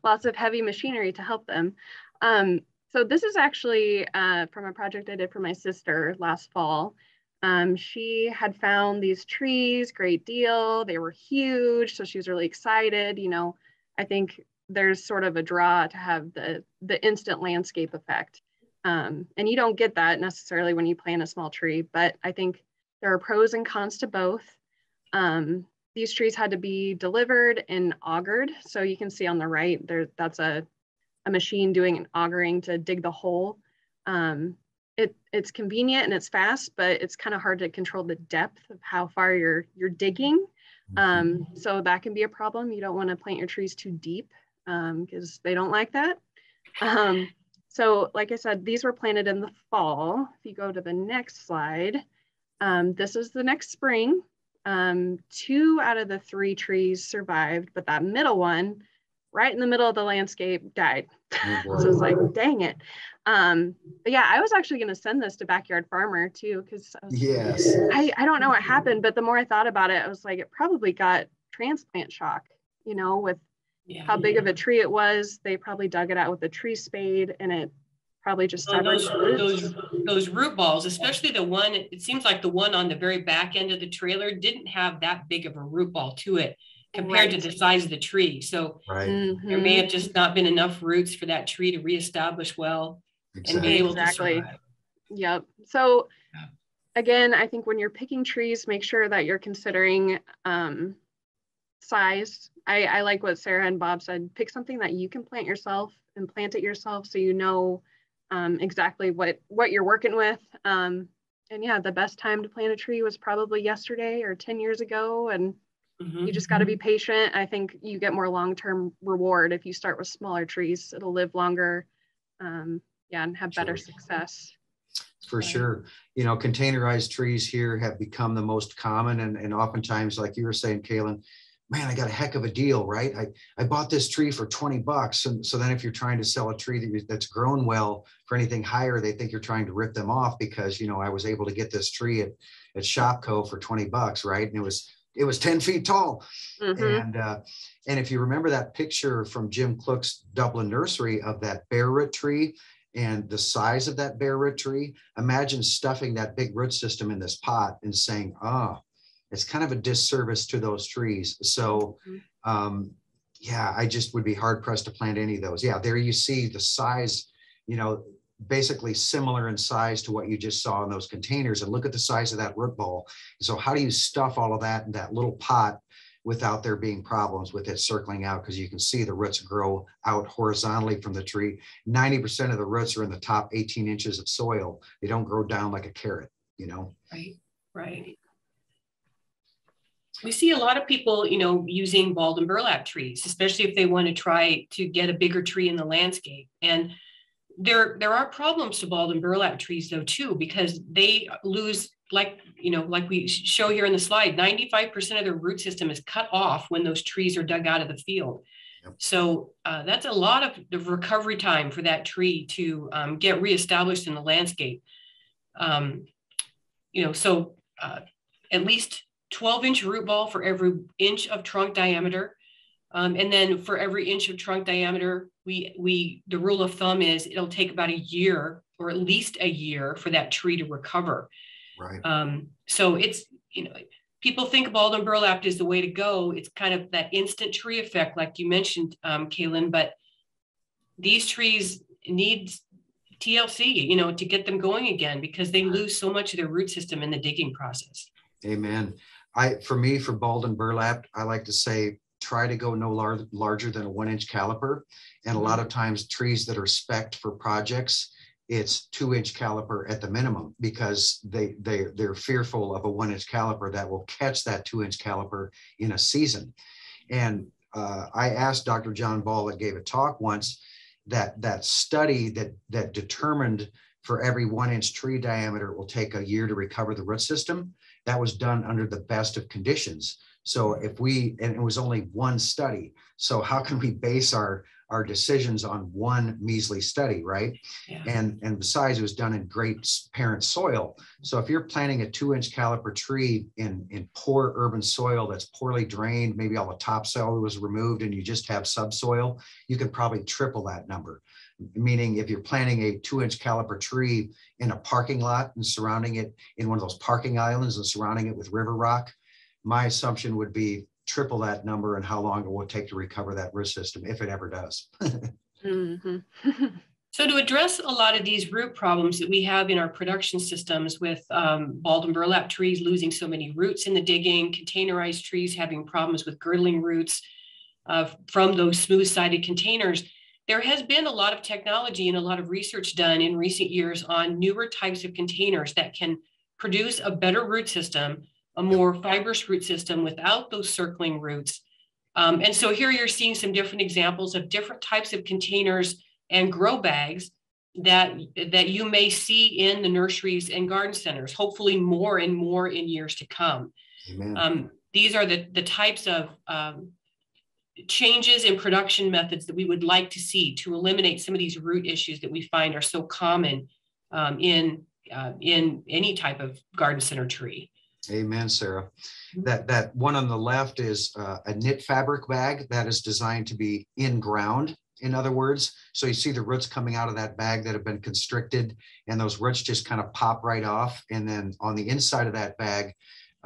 lots of heavy machinery to help them. Um, so this is actually uh, from a project I did for my sister last fall. Um, she had found these trees, great deal. They were huge, so she was really excited. You know, I think there's sort of a draw to have the, the instant landscape effect. Um, and you don't get that necessarily when you plant a small tree, but I think there are pros and cons to both. Um, these trees had to be delivered and augured. So you can see on the right there, that's a, a machine doing an augering to dig the hole. Um, It, it's convenient and it's fast, but it's kind of hard to control the depth of how far you're you're digging. Um, so that can be a problem. You don't want to plant your trees too deep because um, they don't like that. Um, so like I said, these were planted in the fall. If you go to the next slide, um, this is the next spring. Um, two out of the three trees survived, but that middle one right in the middle of the landscape died. So I was like, dang it. Um, but yeah, I was actually going to send this to Backyard Farmer too, because I, yes. I, I don't know what happened, but the more I thought about it, I was like, it probably got transplant shock, you know, with yeah, how big yeah. of a tree it was. They probably dug it out with a tree spade and it probably just so those, those, those root balls, especially the one, it seems like the one on the very back end of the trailer didn't have that big of a root ball to it compared right. to the size of the tree. So right. mm-hmm. there may have just not been enough roots for that tree to reestablish well exactly. and be able exactly. to survive. Yep. So yeah. again, I think when you're picking trees, make sure that you're considering um, size. I, I like what Sarah and Bob said, pick something that you can plant yourself and plant it yourself so you know um, exactly what, what you're working with. Um, and yeah, the best time to plant a tree was probably yesterday or ten years ago. And you just got to be patient. I think you get more long-term reward if you start with smaller trees. It'll live longer, um, yeah, and have better sure. success. For yeah. sure. You know, containerized trees here have become the most common. And, and oftentimes, like you were saying, Kaylin, man, I got a heck of a deal, right? I, I bought this tree for twenty bucks. And so then if you're trying to sell a tree that you, that's grown well for anything higher, they think you're trying to rip them off because, you know, I was able to get this tree at, at Shopco for twenty bucks, right? And it was It was ten feet tall. Mm-hmm. And uh, and if you remember that picture from Jim Klook's Dublin nursery of that bare root tree and the size of that bare root tree, imagine stuffing that big root system in this pot and saying, oh, it's kind of a disservice to those trees. So, um, yeah, I just would be hard pressed to plant any of those. Yeah, there you see the size, you know, basically similar in size to what you just saw in those containers, and look at the size of that root ball. So how do you stuff all of that in that little pot without there being problems with it circling out? Because you can see the roots grow out horizontally from the tree. ninety percent of the roots are in the top eighteen inches of soil. They don't grow down like a carrot, you know? Right, right. We see a lot of people, you know, using bald and burlap trees, especially if they want to try to get a bigger tree in the landscape. And There, there are problems to bald and burlap trees though too, because they lose, like, you know, like we show here in the slide, ninety-five percent of their root system is cut off when those trees are dug out of the field. Yep. So uh, that's a lot of the recovery time for that tree to um, get reestablished in the landscape. Um, you know, so uh, at least twelve inch root ball for every inch of trunk diameter. Um, and then for every inch of trunk diameter, we, we, the rule of thumb is it'll take about a year or at least a year for that tree to recover. Right. Um, so it's, you know, people think bald and burlap is the way to go. It's kind of that instant tree effect, like you mentioned, um, Kaylin, but these trees need T L C, you know, to get them going again, because they lose so much of their root system in the digging process. Amen. I, for me, for bald and burlap, I like to say, try to go no lar larger than a one inch caliper. And a lot of times trees that are spec'd for projects it's two inch caliper at the minimum, because they, they, they're fearful of a one inch caliper that will catch that two inch caliper in a season. And uh, I asked Doctor John Ball, that gave a talk once, that that study that, that determined for every one inch tree diameter, it will take a year to recover the root system. That was done under the best of conditions. So if we, and it was only one study, so how can we base our, our decisions on one measly study, right? Yeah. And, and besides, it was done in great parent soil. So if you're planting a two inch caliper tree in, in poor urban soil that's poorly drained, maybe all the topsoil was removed and you just have subsoil, you can probably triple that number. Meaning if you're planting a two inch caliper tree in a parking lot and surrounding it in one of those parking islands and surrounding it with river rock, my assumption would be triple that number and how long it will take to recover that root system, if it ever does. Mm-hmm. So to address a lot of these root problems that we have in our production systems with um, bald and burlap trees losing so many roots in the digging, containerized trees having problems with girdling roots uh, from those smooth-sided containers, there has been a lot of technology and a lot of research done in recent years on newer types of containers that can produce a better root system, a more fibrous root system without those circling roots. Um, and so here you're seeing some different examples of different types of containers and grow bags that, that you may see in the nurseries and garden centers, hopefully more and more in years to come. Um, these are the, the types of um, changes in production methods that we would like to see to eliminate some of these root issues that we find are so common um, in, uh, in any type of garden center tree. Amen, Sarah. That that one on the left is uh, a knit fabric bag that is designed to be in ground. In other words, so you see the roots coming out of that bag that have been constricted, and those roots just kind of pop right off. And then on the inside of that bag,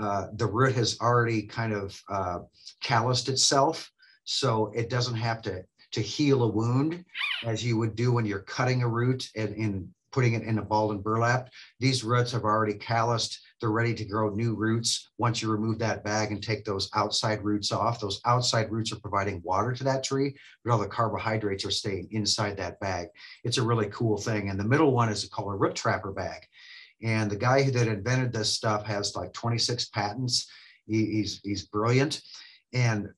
uh, the root has already kind of uh, calloused itself, so it doesn't have to to heal a wound as you would do when you're cutting a root and in putting it in a bald and burlap. These roots have already calloused. They're ready to grow new roots once you remove that bag and take those outside roots off. Those outside roots are providing water to that tree, but all the carbohydrates are staying inside that bag. It's a really cool thing. And the middle one is called a root trapper bag. And the guy who that invented this stuff has like twenty-six patents. He, he's, he's brilliant. And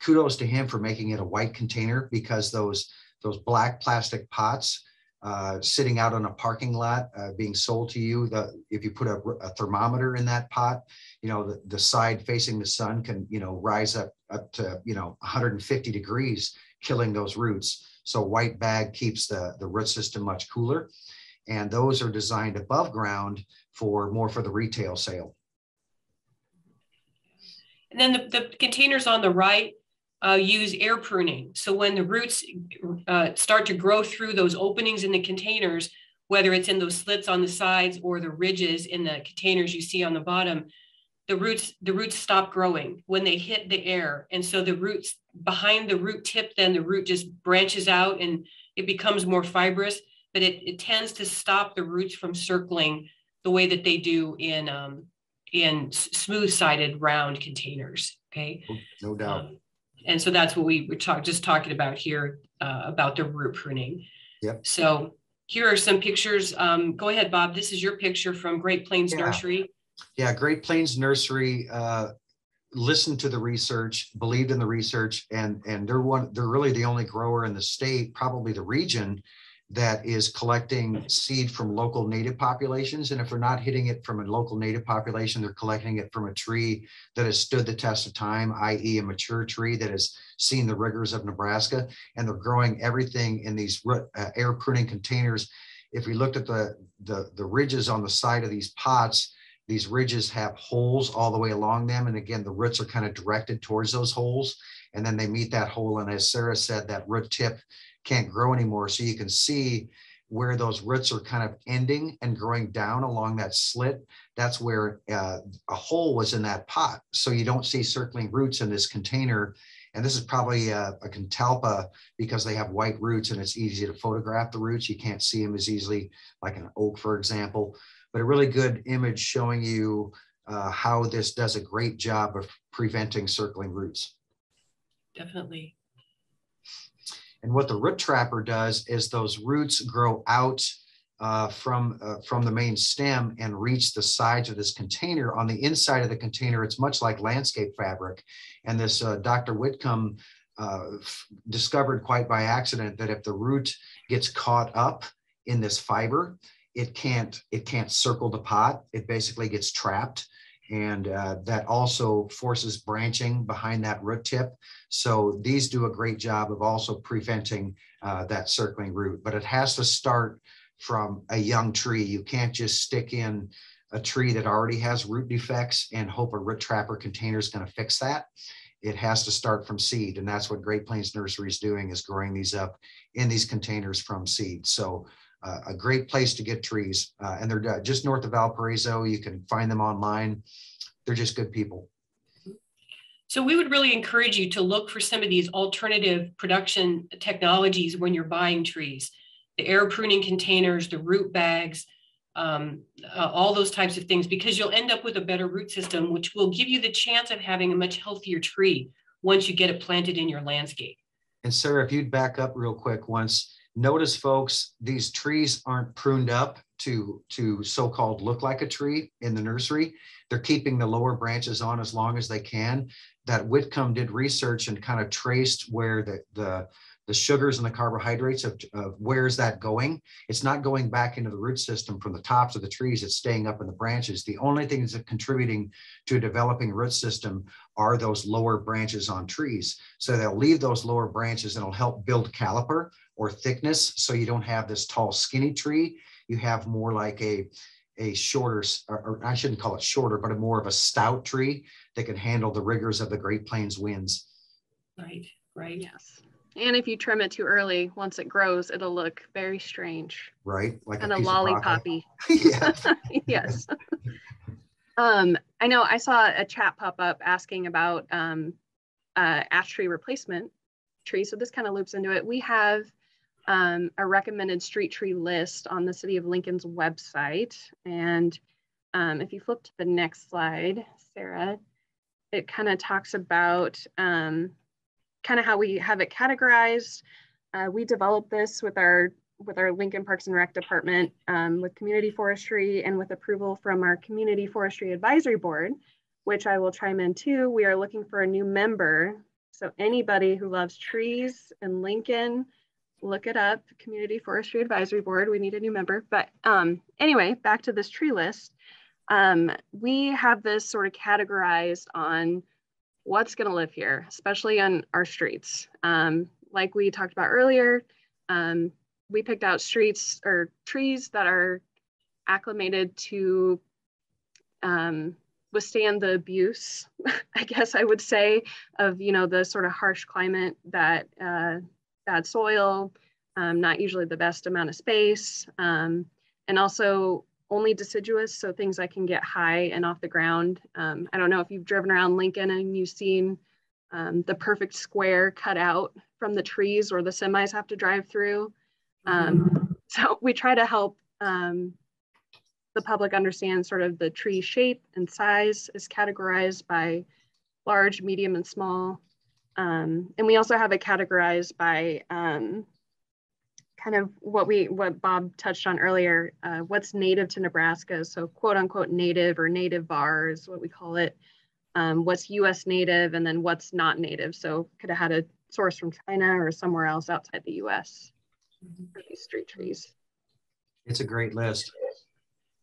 kudos to him for making it a white container, because those, those black plastic pots Uh, sitting out on a parking lot uh, being sold to you, the, if you put a, a thermometer in that pot, you know, the, the side facing the sun can, you know, rise up up to, you know, one hundred fifty degrees, killing those roots. So white bag keeps the, the root system much cooler. And those are designed above ground for more for the retail sale. And then the, the containers on the right Uh, use air pruning. So when the roots uh, start to grow through those openings in the containers, whether it's in those slits on the sides or the ridges in the containers you see on the bottom, the roots, the roots stop growing when they hit the air. And so the roots behind the root tip, then the root just branches out and it becomes more fibrous, but it, it tends to stop the roots from circling the way that they do in, um, in smooth-sided round containers, okay? No doubt. Um, And so that's what we were talk, just talking about here, uh, about the root pruning. Yep. So here are some pictures. Um, go ahead, Bob. This is your picture from Great Plains yeah. Nursery. Yeah, Great Plains Nursery uh, listened to the research, believed in the research, and and they're one. They're really the only grower in the state, probably the region, that is collecting seed from local native populations. And if they're not hitting it from a local native population, they're collecting it from a tree that has stood the test of time, that is a mature tree that has seen the rigors of Nebraska. And they're growing everything in these root, uh, air pruning containers. If we looked at the, the, the ridges on the side of these pots, these ridges have holes all the way along them. And again, the roots are kind of directed towards those holes. And then they meet that hole. And as Sarah said, that root tip can't grow anymore. So you can see where those roots are kind of ending and growing down along that slit. That's where uh, a hole was in that pot. So you don't see circling roots in this container. And this is probably a, a catalpa, because they have white roots and it's easy to photograph the roots. You can't see them as easily like an oak, for example, but a really good image showing you uh, how this does a great job of preventing circling roots. Definitely. And what the root trapper does is those roots grow out uh, from, uh, from the main stem and reach the sides of this container. On the inside of the container, it's much like landscape fabric. And this uh, Doctor Whitcomb uh, discovered quite by accident that if the root gets caught up in this fiber, it can't, it can't circle the pot. It basically gets trapped. And uh, that also forces branching behind that root tip. So these do a great job of also preventing uh, that circling root, but it has to start from a young tree. You can't just stick in a tree that already has root defects and hope a root trapper container is going to fix that. It has to start from seed. And that's what Great Plains Nursery is doing, is growing these up in these containers from seed. So Uh, a great place to get trees. Uh, and they're just north of Valparaiso. You can find them online. They're just good people. So we would really encourage you to look for some of these alternative production technologies when you're buying trees. The air pruning containers, the root bags, um, uh, all those types of things, because you'll end up with a better root system, which will give you the chance of having a much healthier tree once you get it planted in your landscape. And Sarah, if you'd back up real quick once. Notice, folks, these trees aren't pruned up to, to so-called look like a tree in the nursery. They're keeping the lower branches on as long as they can. That Whitcomb did research and kind of traced where the, the, the sugars and the carbohydrates of, of where's that going. It's not going back into the root system from the tops of the trees. It's staying up in the branches. The only things that are contributing to a developing root system are those lower branches on trees. So they'll leave those lower branches and it'll help build caliper or thickness, so you don't have this tall skinny tree. You have more like a a shorter, or I shouldn't call it shorter, but a more of a stout tree that can handle the rigors of the Great Plains winds. Right, right. Yes. And if you trim it too early, once it grows, it'll look very strange. Right, like and a, a lollipoppy. Yeah. Yes. um, I know I saw a chat pop up asking about um, uh, ash tree replacement tree. So this kind of loops into it. We have Um, a recommended street tree list on the City of Lincoln's website. And um, if you flip to the next slide, Sarah, it kind of talks about um, kind of how we have it categorized. Uh, we developed this with our, with our Lincoln Parks and Rec department, um, with community forestry and with approval from our community forestry advisory board, which I will chime in too. We are looking for a new member. So anybody who loves trees and Lincoln, look it up, Community Forestry Advisory Board. We need a new member. But um, anyway, back to this tree list. Um, we have this sort of categorized on what's going to live here, especially on our streets. Um, like we talked about earlier, um, we picked out streets or trees that are acclimated to um, withstand the abuse, I guess I would say, of, you know, the sort of harsh climate that uh, bad soil, um, not usually the best amount of space, um, and also only deciduous, so things that can get high and off the ground. Um, I don't know if you've driven around Lincoln and you've seen um, the perfect square cut out from the trees or the semis have to drive through. Um, so we try to help um, the public understand sort of the tree shape and size is categorized by large, medium, and small. Um, and we also have it categorized by um, kind of what we what Bob touched on earlier, uh, what's native to Nebraska. So quote unquote native or native var is what we call it. Um, what's U S native and then what's not native. So could have had a source from China or somewhere else outside the U S for these street trees. It's a great list.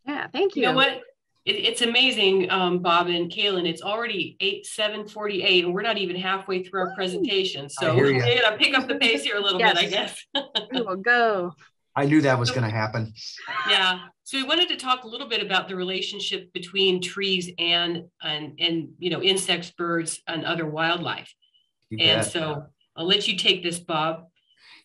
Yeah, thank you. You know what? It's amazing, um, Bob and Kaylin, it's already eight seven forty-eight, and we're not even halfway through our presentation. So we're gonna pick up the pace here a little yes. bit, I guess. We will go. I knew that was so, gonna happen. Yeah, so we wanted to talk a little bit about the relationship between trees and, and, and you know, insects, birds, and other wildlife. You and bet. So I'll let you take this, Bob.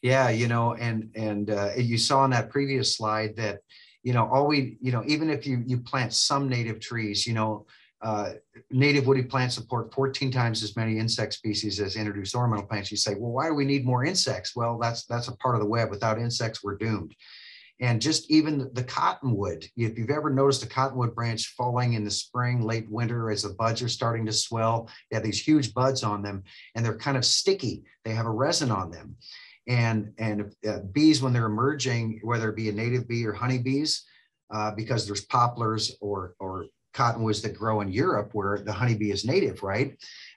Yeah, you know, and, and uh, you saw in that previous slide that you know, all we, you know, even if you, you plant some native trees, you know, uh, native woody plants support fourteen times as many insect species as introduced ornamental plants. You say, well, why do we need more insects? Well, that's, that's a part of the web. Without insects, we're doomed. And just even the cottonwood, if you've ever noticed a cottonwood branch falling in the spring, late winter, as the buds are starting to swell, they have these huge buds on them and they're kind of sticky. They have a resin on them. And, and uh, bees, when they're emerging, whether it be a native bee or honeybees, uh, because there's poplars or, or cottonwoods that grow in Europe where the honeybee is native, right?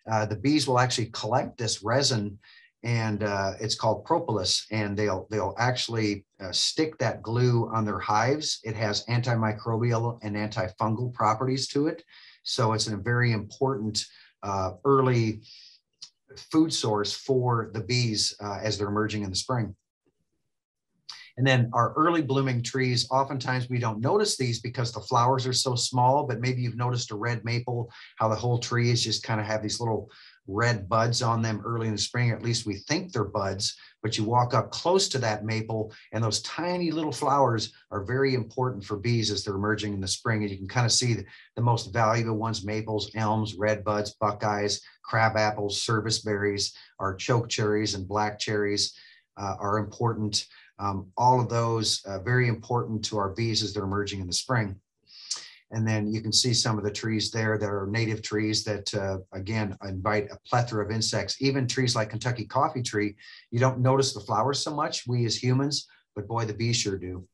Uh, the bees will actually collect this resin, and uh, it's called propolis, and they'll, they'll actually uh, stick that glue on their hives. It has antimicrobial and antifungal properties to it. So it's a very important uh, early food source for the bees uh, as they're emerging in the spring. And then our early blooming trees, oftentimes we don't notice these because the flowers are so small, but maybe you've noticed a red maple, how the whole tree is just kind of have these little red buds on them early in the spring, or at least we think they're buds, but you walk up close to that maple and those tiny little flowers are very important for bees as they're emerging in the spring. And you can kind of see the, the most valuable ones, maples, elms, red buds, buckeyes, crab apples, serviceberries, our choke cherries and black cherries uh, are important. Um, all of those uh, very important to our bees as they're emerging in the spring. And then you can see some of the trees there that are native trees that, uh, again, invite a plethora of insects. Even trees like Kentucky coffee tree, you don't notice the flowers so much, we as humans, but boy, the bees sure do.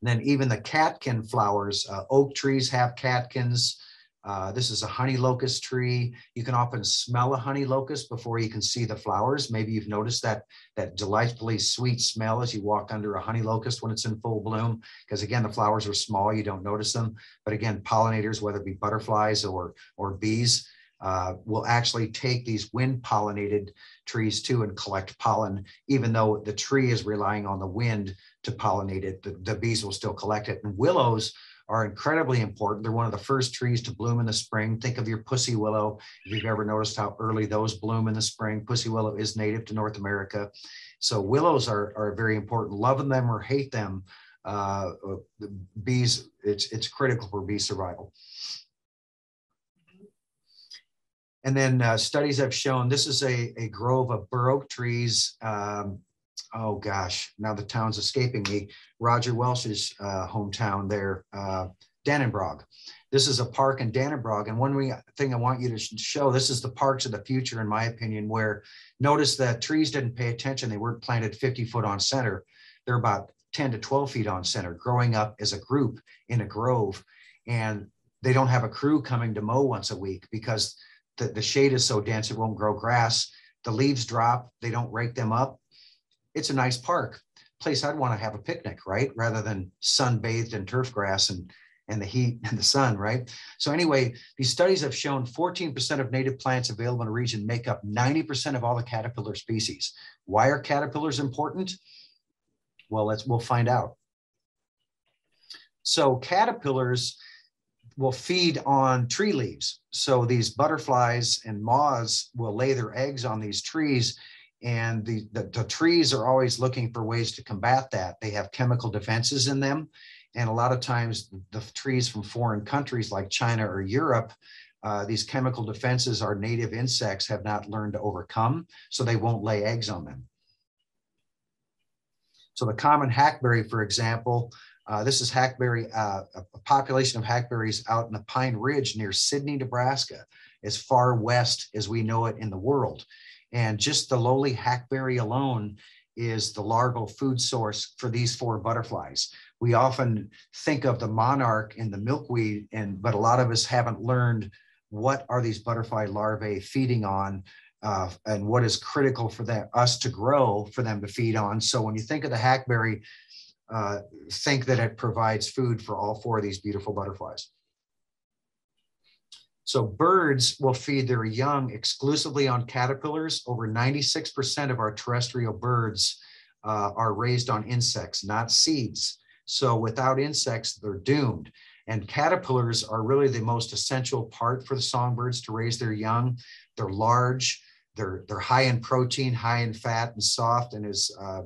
And then even the catkin flowers, uh, oak trees have catkins. Uh, this is a honey locust tree. You can often smell a honey locust before you can see the flowers. Maybe you've noticed that, that delightfully sweet smell as you walk under a honey locust when it's in full bloom, because again, the flowers are small, you don't notice them. But again, pollinators, whether it be butterflies or, or bees, uh, will actually take these wind pollinated trees too and collect pollen. Even though the tree is relying on the wind to pollinate it, the, the bees will still collect it. And willows are incredibly important. They're one of the first trees to bloom in the spring. Think of your pussy willow. If you've ever noticed how early those bloom in the spring, pussy willow is native to North America. So willows are, are very important. Loving them or hate them, uh, bees, it's, it's critical for bee survival. And then uh, studies have shown, this is a, a grove of bur oak trees. Um, oh gosh, now the town's escaping me, Roger Welsh's uh, hometown there, uh, Dannebrog. This is a park in Dannebrog. And one thing I want you to show, this is the parks of the future, in my opinion, where notice that trees didn't pay attention. They weren't planted fifty foot on center. They're about ten to twelve feet on center, growing up as a group in a grove. And they don't have a crew coming to mow once a week because the, the shade is so dense, it won't grow grass. The leaves drop, they don't rake them up. It's a nice park, place I'd want to have a picnic, right? Rather than sunbathed in turf grass and, and the heat and the sun, right? So anyway, these studies have shown fourteen percent of native plants available in a region make up ninety percent of all the caterpillar species. Why are caterpillars important? Well, let's, we'll find out. So caterpillars will feed on tree leaves. So these butterflies and moths will lay their eggs on these trees. And the, the, the trees are always looking for ways to combat that. They have chemical defenses in them. And a lot of times the trees from foreign countries like China or Europe, uh, these chemical defenses our native insects have not learned to overcome, so they won't lay eggs on them. So the common hackberry, for example, uh, this is hackberry, uh, a population of hackberries out in the Pine Ridge near Sidney, Nebraska, as far west as we know it in the world. And just the lowly hackberry alone is the larval food source for these four butterflies. We often think of the monarch and the milkweed, and but a lot of us haven't learned what are these butterfly larvae feeding on uh, and what is critical for that, us to grow for them to feed on. So when you think of the hackberry, uh, think that it provides food for all four of these beautiful butterflies. So birds will feed their young exclusively on caterpillars. Over ninety-six percent of our terrestrial birds uh, are raised on insects, not seeds. So without insects, they're doomed. And caterpillars are really the most essential part for the songbirds to raise their young. They're large, they're, they're high in protein, high in fat and soft. And as uh,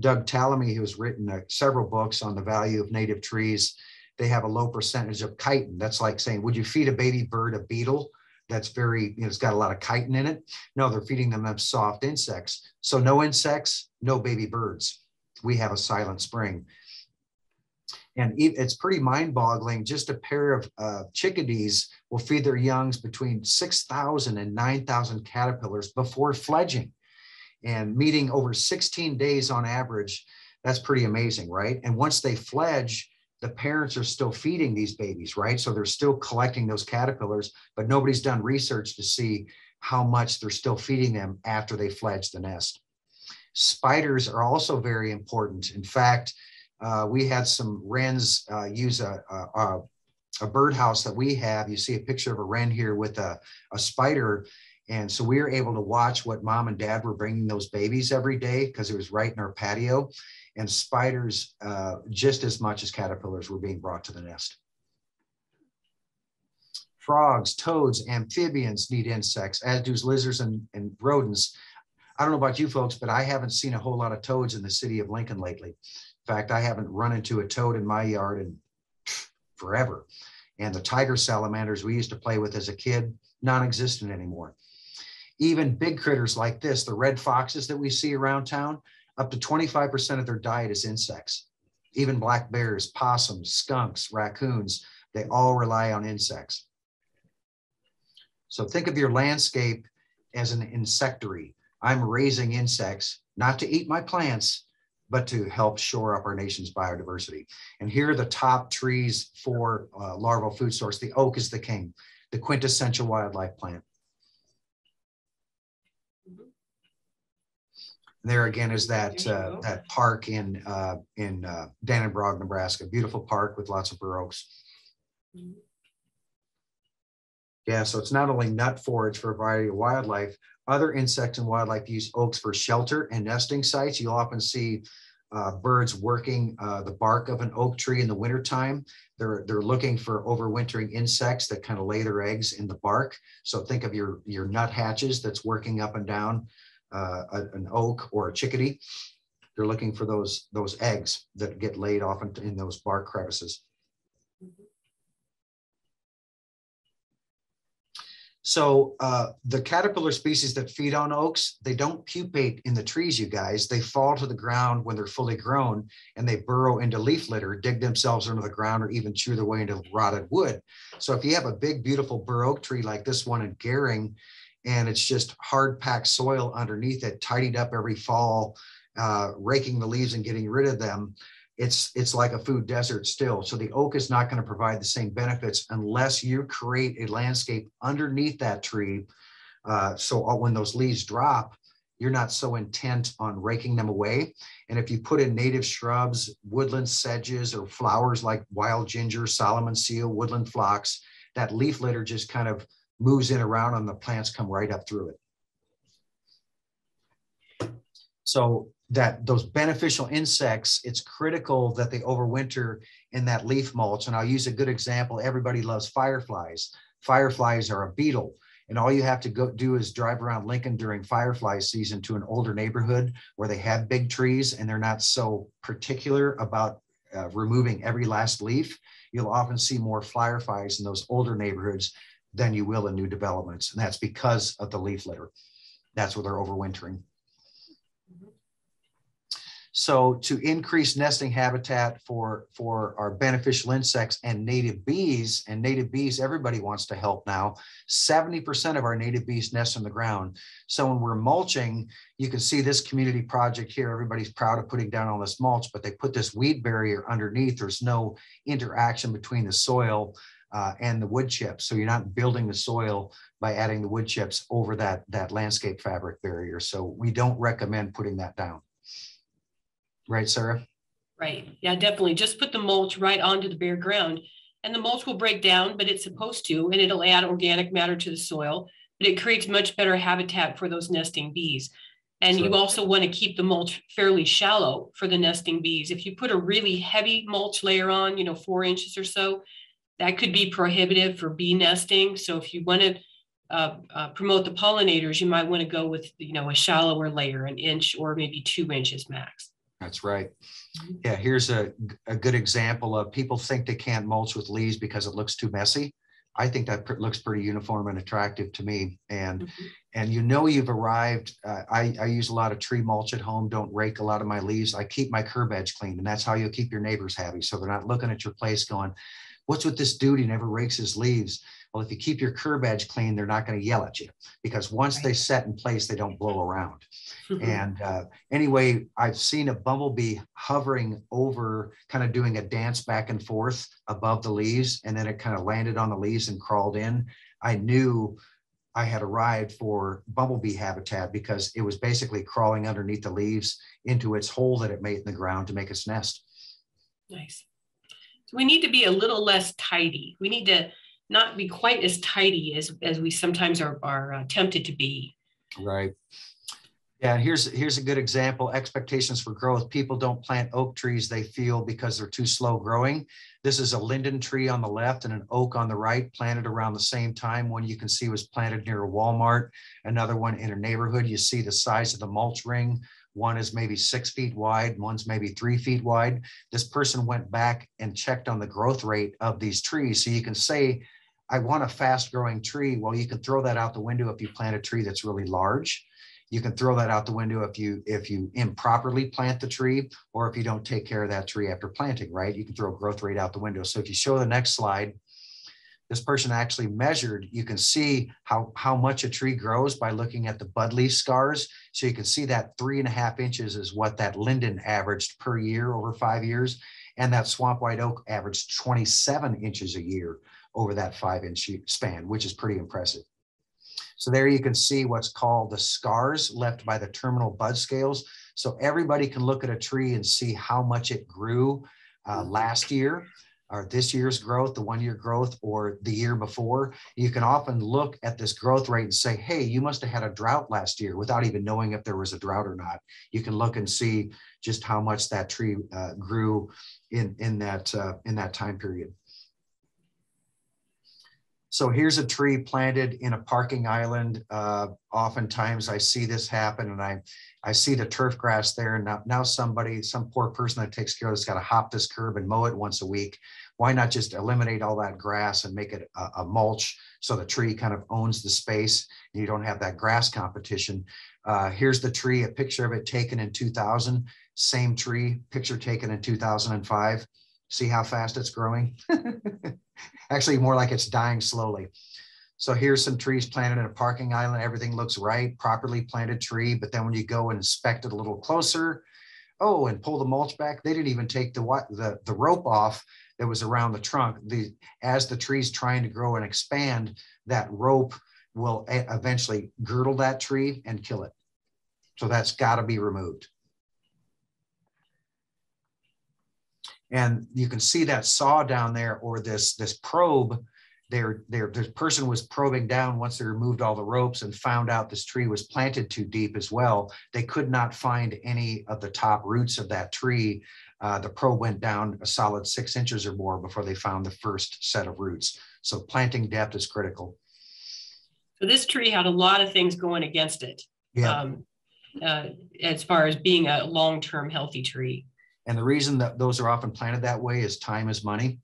Doug Tallamy, who's written uh, several books on the value of native trees, they have a low percentage of chitin. That's like saying, would you feed a baby bird a beetle? That's very, you know, it's got a lot of chitin in it. No, they're feeding them up soft insects. So no insects, no baby birds. We have a silent spring. And it's pretty mind-boggling. Just a pair of uh, chickadees will feed their youngs between six thousand and nine thousand caterpillars before fledging. and meeting over sixteen days on average. That's pretty amazing, right? And once they fledge, the parents are still feeding these babies, right? So they're still collecting those caterpillars, but nobody's done research to see how much they're still feeding them after they fledge the nest. Spiders are also very important. In fact, uh, we had some wrens uh, use a, a, a birdhouse that we have. You see a picture of a wren here with a, a spider. And so we were able to watch what mom and dad were bringing those babies every day because it was right in our patio. And spiders, uh, just as much as caterpillars, were being brought to the nest. Frogs, toads, amphibians need insects, as do lizards and, and rodents. I don't know about you folks, but I haven't seen a whole lot of toads in the city of Lincoln lately. In fact, I haven't run into a toad in my yard in forever. And the tiger salamanders we used to play with as a kid, non-existent anymore. Even big critters like this, the red foxes that we see around town, up to twenty-five percent of their diet is insects. Even black bears, possums, skunks, raccoons, they all rely on insects. So think of your landscape as an insectary. I'm raising insects, not to eat my plants, but to help shore up our nation's biodiversity. And here are the top trees for uh, larval food source. The oak is the king, the quintessential wildlife plant. There again is that uh, that park in uh, in uh, Dannebrog, Nebraska. Beautiful park with lots of bur oaks. Yeah, so it's not only nut forage for a variety of wildlife. Other insects and wildlife use oaks for shelter and nesting sites. You'll often see uh, birds working uh, the bark of an oak tree in the wintertime. They're, they're looking for overwintering insects that kind of lay their eggs in the bark. So think of your, your nuthatches that's working up and down uh, a, an oak or a chickadee. They're looking for those, those eggs that get laid off in, in those bark crevices. So uh, the caterpillar species that feed on oaks, they don't pupate in the trees, you guys. They fall to the ground when they're fully grown, and they burrow into leaf litter, dig themselves into the ground, or even chew their way into rotted wood. So if you have a big, beautiful bur oak tree like this one in Gehring, and it's just hard-packed soil underneath it, tidied up every fall, uh, raking the leaves and getting rid of them, It's, it's like a food desert still. So the oak is not going to provide the same benefits unless you create a landscape underneath that tree. Uh, so when those leaves drop, you're not so intent on raking them away. And if you put in native shrubs, woodland sedges, or flowers like wild ginger, Solomon seal, woodland phlox, that leaf litter just kind of moves in around and the plants come right up through it. So that those beneficial insects, it's critical that they overwinter in that leaf mulch. And I'll use a good example. Everybody loves fireflies. Fireflies are a beetle. And all you have to go do is drive around Lincoln during firefly season to an older neighborhood where they have big trees and they're not so particular about uh, removing every last leaf. You'll often see more fireflies in those older neighborhoods than you will in new developments. And that's because of the leaf litter. That's where they're overwintering. So to increase nesting habitat for, for our beneficial insects and native bees, and native bees, everybody wants to help now. seventy percent of our native bees nest on the ground. So when we're mulching, you can see this community project here. Everybody's proud of putting down all this mulch, but they put this weed barrier underneath. There's no interaction between the soil uh, and the wood chips. So you're not building the soil by adding the wood chips over that, that landscape fabric barrier. So we don't recommend putting that down. Right, Sarah? Right, yeah, definitely. Just put the mulch right onto the bare ground and the mulch will break down, but it's supposed to, and it'll add organic matter to the soil, but it creates much better habitat for those nesting bees. And so, you also want to keep the mulch fairly shallow for the nesting bees. If you put a really heavy mulch layer on, you know, four inches or so, that could be prohibitive for bee nesting. So if you want to uh, uh, promote the pollinators, you might want to go with, you know, a shallower layer, an inch or maybe two inches max. That's right. Yeah, here's a, a good example of people think they can't mulch with leaves because it looks too messy. I think that pr looks pretty uniform and attractive to me. And, mm-hmm. and you know you've arrived. Uh, I, I use a lot of tree mulch at home, don't rake a lot of my leaves. I keep my curb edge clean, and that's how you'll keep your neighbors happy. So they're not looking at your place going, what's with this dude? He never rakes his leaves. Well, if you keep your curb edge clean, they're not going to yell at you, because once right. they set in place, they don't blow around. Mm-hmm. And uh, anyway, I've seen a bumblebee hovering over, kind of doing a dance back and forth above the leaves, and then it kind of landed on the leaves and crawled in. I knew I had arrived for bumblebee habitat because it was basically crawling underneath the leaves into its hole that it made in the ground to make its nest. Nice. So we need to be a little less tidy. We need to not be quite as tidy as, as we sometimes are, are uh, tempted to be. Right. Yeah, here's, here's a good example. Expectations for growth. People don't plant oak trees, they feel, because they're too slow growing. This is a linden tree on the left and an oak on the right, planted around the same time. One you can see was planted near a Walmart, another one in a neighborhood. You see the size of the mulch ring. One is maybe six feet wide, one's maybe three feet wide. This person went back and checked on the growth rate of these trees. So you can say, I want a fast growing tree. Well, you can throw that out the window if you plant a tree that's really large. You can throw that out the window if you if you improperly plant the tree, or if you don't take care of that tree after planting, right? You can throw growth rate out the window. So if you show the next slide, this person actually measured. You can see how, how much a tree grows by looking at the bud leaf scars. So you can see that three and a half inches is what that linden averaged per year over five years. And that swamp white oak averaged twenty-seven inches a year over that five inch span, which is pretty impressive. So there you can see what's called the scars left by the terminal bud scales. So everybody can look at a tree and see how much it grew uh, last year, or this year's growth, the one year growth, or the year before. You can often look at this growth rate and say, hey, you must have had a drought last year, without even knowing if there was a drought or not. You can look and see just how much that tree uh, grew in, in, that, uh, in that time period. So here's a tree planted in a parking island. Uh, oftentimes I see this happen, and I, I see the turf grass there, and now, now somebody, some poor person that takes care of this, got to hop this curb and mow it once a week. Why not just eliminate all that grass and make it a, a mulch, so the tree kind of owns the space and you don't have that grass competition. Uh, here's the tree, a picture of it taken in two thousand, same tree, picture taken in two thousand five. See how fast it's growing? Actually, more like it's dying slowly. So here's some trees planted in a parking island. Everything looks right, properly planted tree. But then when you go and inspect it a little closer, oh, and pull the mulch back, they didn't even take the, the, the rope off that was around the trunk. The, as the tree's trying to grow and expand, that rope will eventually girdle that tree and kill it. So that's got to be removed. And you can see that saw down there, or this, this probe. They're, they're, this person was probing down once they removed all the ropes and found out this tree was planted too deep as well. They could not find any of the top roots of that tree. Uh, the probe went down a solid six inches or more before they found the first set of roots. So planting depth is critical. So this tree had a lot of things going against it, yeah. um, uh, as far as being a long-term healthy tree. And the reason that those are often planted that way is time is money.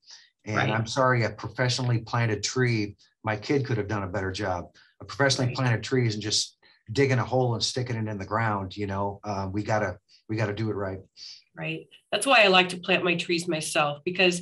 And right. I'm sorry, a professionally planted tree, my kid could have done a better job. A professionally right. planted tree isn't just digging a hole and sticking it in the ground. You know, uh, we gotta we gotta do it right. Right. That's why I like to plant my trees myself, because,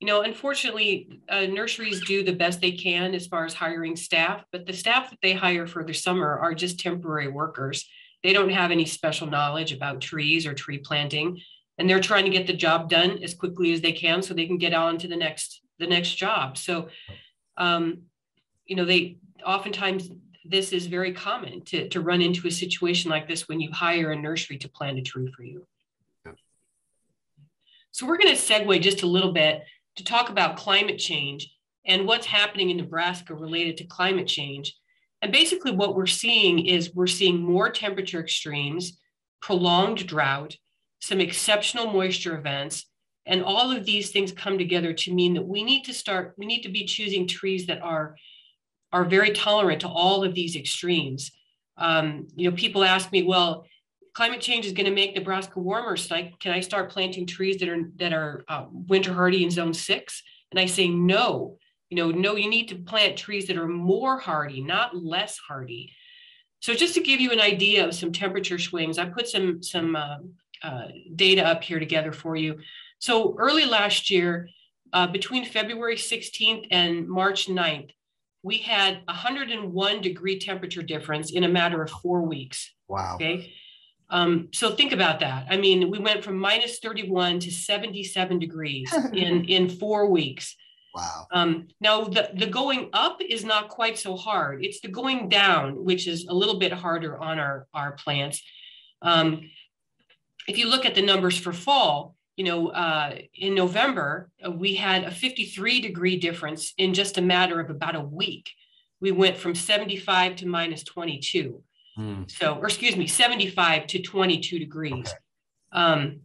you know, unfortunately, uh, nurseries do the best they can as far as hiring staff, but the staff that they hire for the summer are just temporary workers. They don't have any special knowledge about trees or tree planting. And they're trying to get the job done as quickly as they can so they can get on to the next the next job. So, um, you know, they oftentimes, this is very common to, to run into a situation like this when you hire a nursery to plant a tree for you. Yeah. So we're going to segue just a little bit to talk about climate change and what's happening in Nebraska related to climate change. And basically what we're seeing is we're seeing more temperature extremes, prolonged drought, some exceptional moisture events, and all of these things come together to mean that we need to start, we need to be choosing trees that are, are very tolerant to all of these extremes. Um, you know, people ask me, well, climate change is going to make Nebraska warmer, so I, can I start planting trees that are, that are uh, winter hardy in zone six? And I say, no, you know, no, you need to plant trees that are more hardy, not less hardy. So just to give you an idea of some temperature swings, I put some, some, uh, Uh, data up here together for you. So early last year, uh, between February sixteenth and March ninth, we had one hundred one degree temperature difference in a matter of four weeks. Wow. Okay. Um, so think about that. I mean, we went from minus thirty-one to seventy-seven degrees in, in four weeks. Wow. Um, now, the, the going up is not quite so hard. It's the going down, which is a little bit harder on our, our plants. Um, if you look at the numbers for fall, you know, uh, in November, uh, we had a fifty-three degree difference in just a matter of about a week. We went from seventy-five to minus twenty-two. Hmm. So, or excuse me, seventy-five to twenty-two degrees. Okay. Um,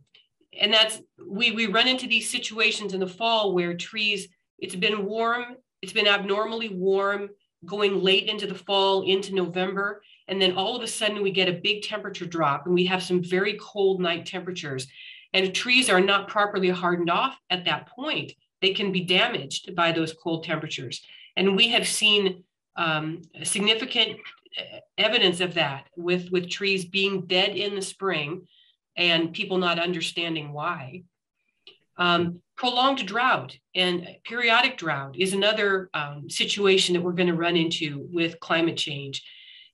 and that's, we, we run into these situations in the fall where trees, it's been warm, it's been abnormally warm going late into the fall into November. And then all of a sudden we get a big temperature drop and we have some very cold night temperatures. And if trees are not properly hardened off at that point, they can be damaged by those cold temperatures. And we have seen um, significant evidence of that with, with trees being dead in the spring and people not understanding why. Um, prolonged drought and periodic drought is another um, situation that we're going to run into with climate change.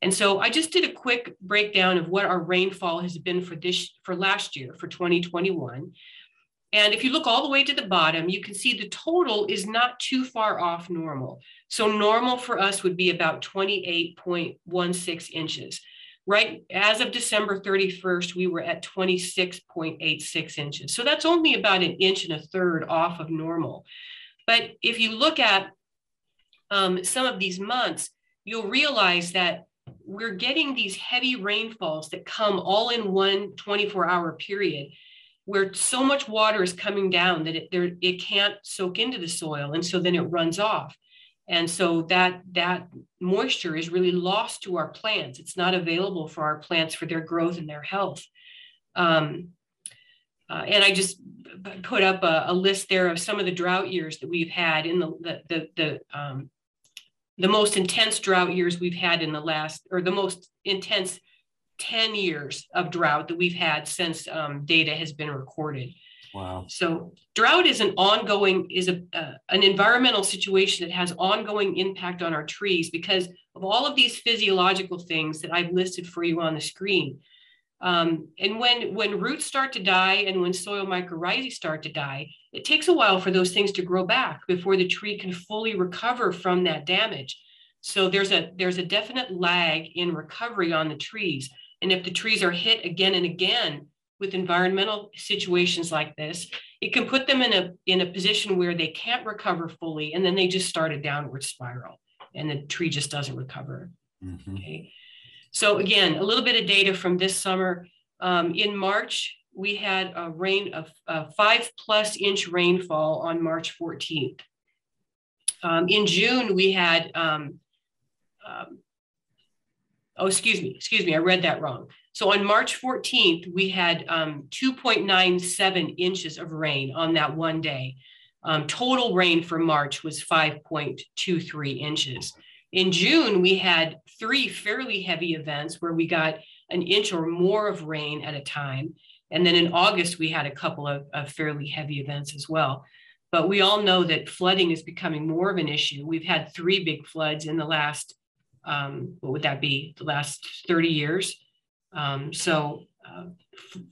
And so I just did a quick breakdown of what our rainfall has been for this, for last year, for twenty twenty-one. And if you look all the way to the bottom, you can see the total is not too far off normal. So normal for us would be about twenty-eight point one six inches. Right, as of December thirty-first, we were at twenty-six point eight six inches. So that's only about an inch and a third off of normal. But if you look at um, some of these months, you'll realize that we're getting these heavy rainfalls that come all in one twenty-four hour period where so much water is coming down that it, there, it can't soak into the soil. And so then it runs off. And so that, that moisture is really lost to our plants. It's not available for our plants for their growth and their health. Um, uh, and I just put up a, a list there of some of the drought years that we've had in the, the, the, the, um, the most intense drought years we've had in the last, or the most intense ten years of drought that we've had since um, data has been recorded. Wow. So drought is an ongoing, is a, uh, an environmental situation that has ongoing impact on our trees because of all of these physiological things that I've listed for you on the screen. Um, and when, when roots start to die and when soil mycorrhizae start to die, it takes a while for those things to grow back before the tree can fully recover from that damage. So there's a, there's a definite lag in recovery on the trees. And if the trees are hit again and again with environmental situations like this, it can put them in a, in a position where they can't recover fully, and then they just start a downward spiral, and the tree just doesn't recover. Mm-hmm. Okay. So again, a little bit of data from this summer. Um, in March, we had a rain of uh, five plus inch rainfall on March fourteenth. Um, in June, we had, um, um, oh, excuse me, excuse me, I read that wrong. So on March fourteenth, we had um, two point nine seven inches of rain on that one day. Um, total rain for March was five point two three inches. In June, we had three fairly heavy events where we got an inch or more of rain at a time. And then in August, we had a couple of, of fairly heavy events as well. But we all know that flooding is becoming more of an issue. We've had three big floods in the last, um, what would that be, the last thirty years. Um, so uh,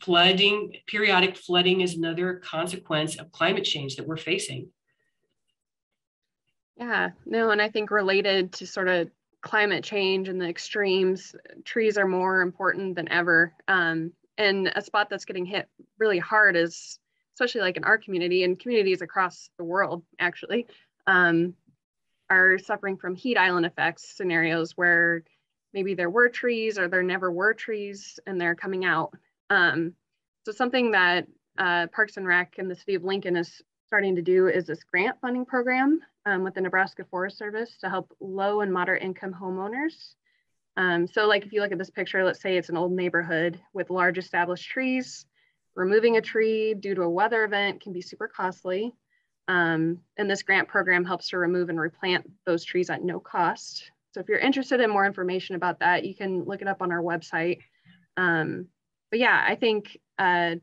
flooding, periodic flooding is another consequence of climate change that we're facing. Yeah, no, and I think related to sort of climate change and the extremes, trees are more important than ever. Um, and a spot that's getting hit really hard is, especially like in our community and communities across the world actually, um, are suffering from heat island effects scenarios where maybe there were trees or there never were trees and they're coming out. Um, so something that uh, Parks and Rec and the City of Lincoln is starting to do is this grant funding program um, with the Nebraska Forest Service to help low and moderate income homeowners. Um, so like if you look at this picture, let's say it's an old neighborhood with large established trees. Removing a tree due to a weather event can be super costly. Um, and this grant program helps to remove and replant those trees at no cost. So if you're interested in more information about that, you can look it up on our website. Um, but yeah, I think uh,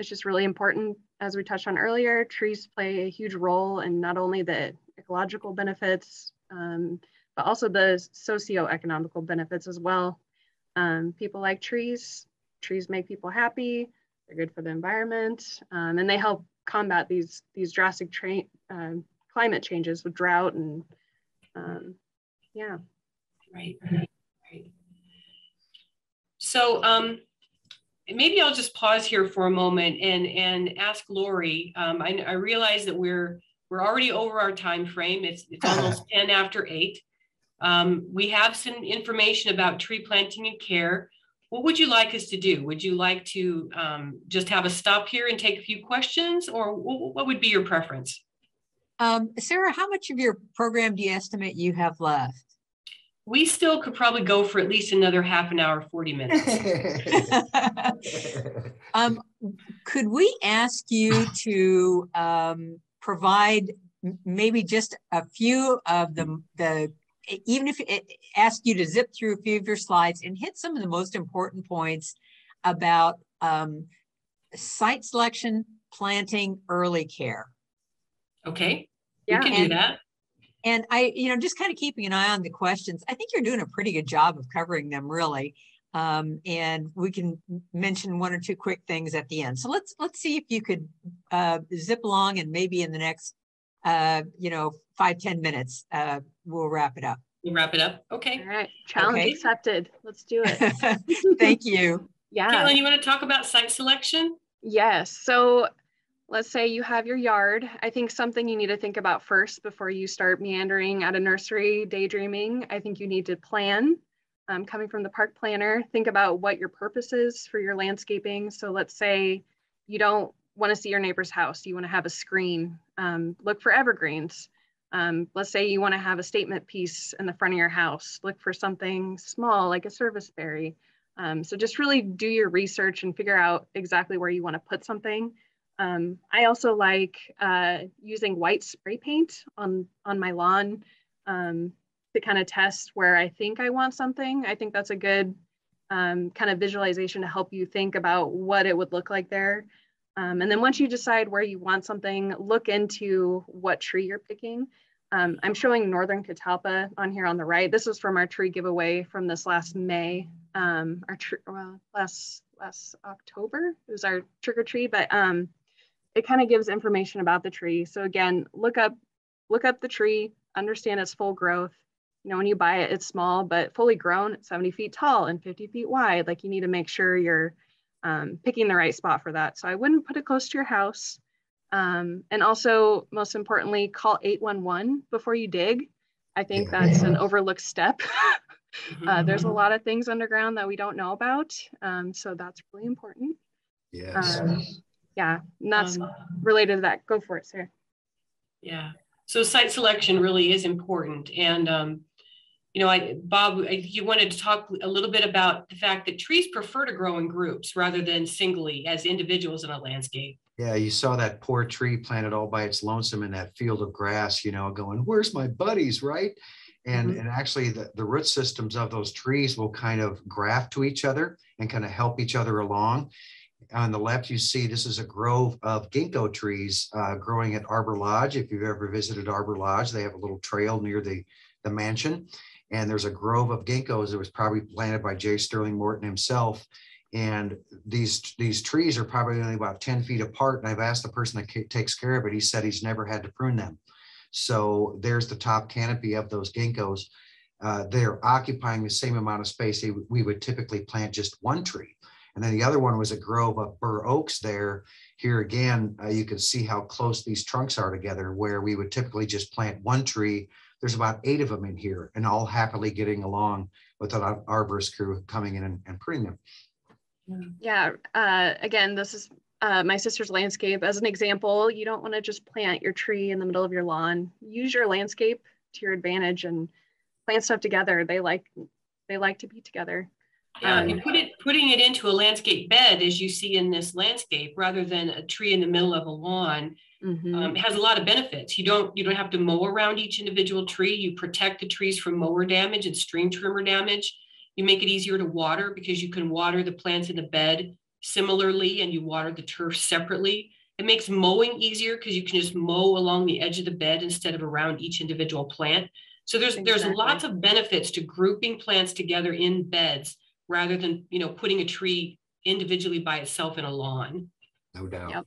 it's just really important, as we touched on earlier, trees play a huge role in not only the ecological benefits, um, but also the socioeconomical benefits as well. Um, people like trees. Trees make people happy. They're good for the environment, um, and they help combat these these drastic tra- um, climate changes with drought and um, yeah. Right, right, right. So um, maybe I'll just pause here for a moment and and ask Lori. Um, I, I realize that we're we're already over our time frame. It's it's almost ten after eight. Um, we have some information about tree planting and care. What would you like us to do? Would you like to um, just have a stop here and take a few questions, or what would be your preference? Um, Sarah, how much of your program do you estimate you have left? We still could probably go for at least another half an hour, forty minutes. um, could we ask you to um, provide maybe just a few of the, the even if it asked you to zip through a few of your slides and hit some of the most important points about um, site selection, planting, early care. Okay, yeah. You can and, do that. And I, you know, just kind of keeping an eye on the questions. I think you're doing a pretty good job of covering them, really. Um, and we can mention one or two quick things at the end. So let's let's see if you could uh, zip along, and maybe in the next, uh, you know, five, ten minutes, uh, we'll wrap it up. We'll wrap it up. Okay. All right. Challenge okay. accepted. Let's do it. Thank you. Yeah. Kaylin, you want to talk about site selection? Yes. So let's say you have your yard. I think something you need to think about first before you start meandering at a nursery, daydreaming. I think you need to plan. Um, coming from the park planner, think about what your purpose is for your landscaping. So let's say you don't want to see your neighbor's house. You want to have a screen. Um, look for evergreens. Um, let's say you want to have a statement piece in the front of your house. Look for something small like a service berry. Um, so just really do your research and figure out exactly where you want to put something. Um, I also like uh, using white spray paint on, on my lawn um, to kind of test where I think I want something. I think that's a good um, kind of visualization to help you think about what it would look like there. Um, and then once you decide where you want something, look into what tree you're picking. Um, I'm showing Northern Catalpa on here on the right. This is from our tree giveaway from this last May, um, our tr well, last, last October. It was our trick or treat, but um, it kind of gives information about the tree. So again, look up, look up the tree, understand its full growth. You know, when you buy it, it's small, but fully grown, it's seventy feet tall and fifty feet wide. Like you need to make sure you're Um, picking the right spot for that. So I wouldn't put it close to your house. Um, and also, most importantly, call eight one one before you dig. I think that's an overlooked step. uh, there's a lot of things underground that we don't know about. Um, so that's really important. Yes. Um, yeah, and that's um, related to that. Go for it, Sarah. Yeah, so site selection really is important. And um, you know, I, Bob, you wanted to talk a little bit about the fact that trees prefer to grow in groups rather than singly as individuals in a landscape. Yeah, you saw that poor tree planted all by its lonesome in that field of grass, you know, going, where's my buddies, right? And, mm-hmm. and actually the, the root systems of those trees will kind of graft to each other and kind of help each other along. On the left, you see this is a grove of ginkgo trees uh, growing at Arbor Lodge. If you've ever visited Arbor Lodge, they have a little trail near the, the mansion. And there's a grove of ginkgos that was probably planted by J. Sterling Morton himself. And these, these trees are probably only about ten feet apart. And I've asked the person that takes care of it, he said he's never had to prune them. So there's the top canopy of those ginkgos. Uh, they're occupying the same amount of space they we would typically plant just one tree. And then the other one was a grove of bur oaks there. Here again, uh, you can see how close these trunks are together, where we would typically just plant one tree. There's about eight of them in here and all happily getting along with an arborist crew coming in and, and pruning them. Yeah, uh, again, this is uh, my sister's landscape. As an example, you don't want to just plant your tree in the middle of your lawn. Use your landscape to your advantage and plant stuff together. They like, they like to be together. Yeah, um, and put it, putting it into a landscape bed, as you see in this landscape, rather than a tree in the middle of a lawn, mm-hmm. um, has a lot of benefits. You don't you don't have to mow around each individual tree. You protect the trees from mower damage and string trimmer damage. You make it easier to water because you can water the plants in the bed similarly, and you water the turf separately. It makes mowing easier because you can just mow along the edge of the bed instead of around each individual plant. So there's exactly. there's lots of benefits to grouping plants together in beds rather than, you know, putting a tree individually by itself in a lawn. No doubt. Yep.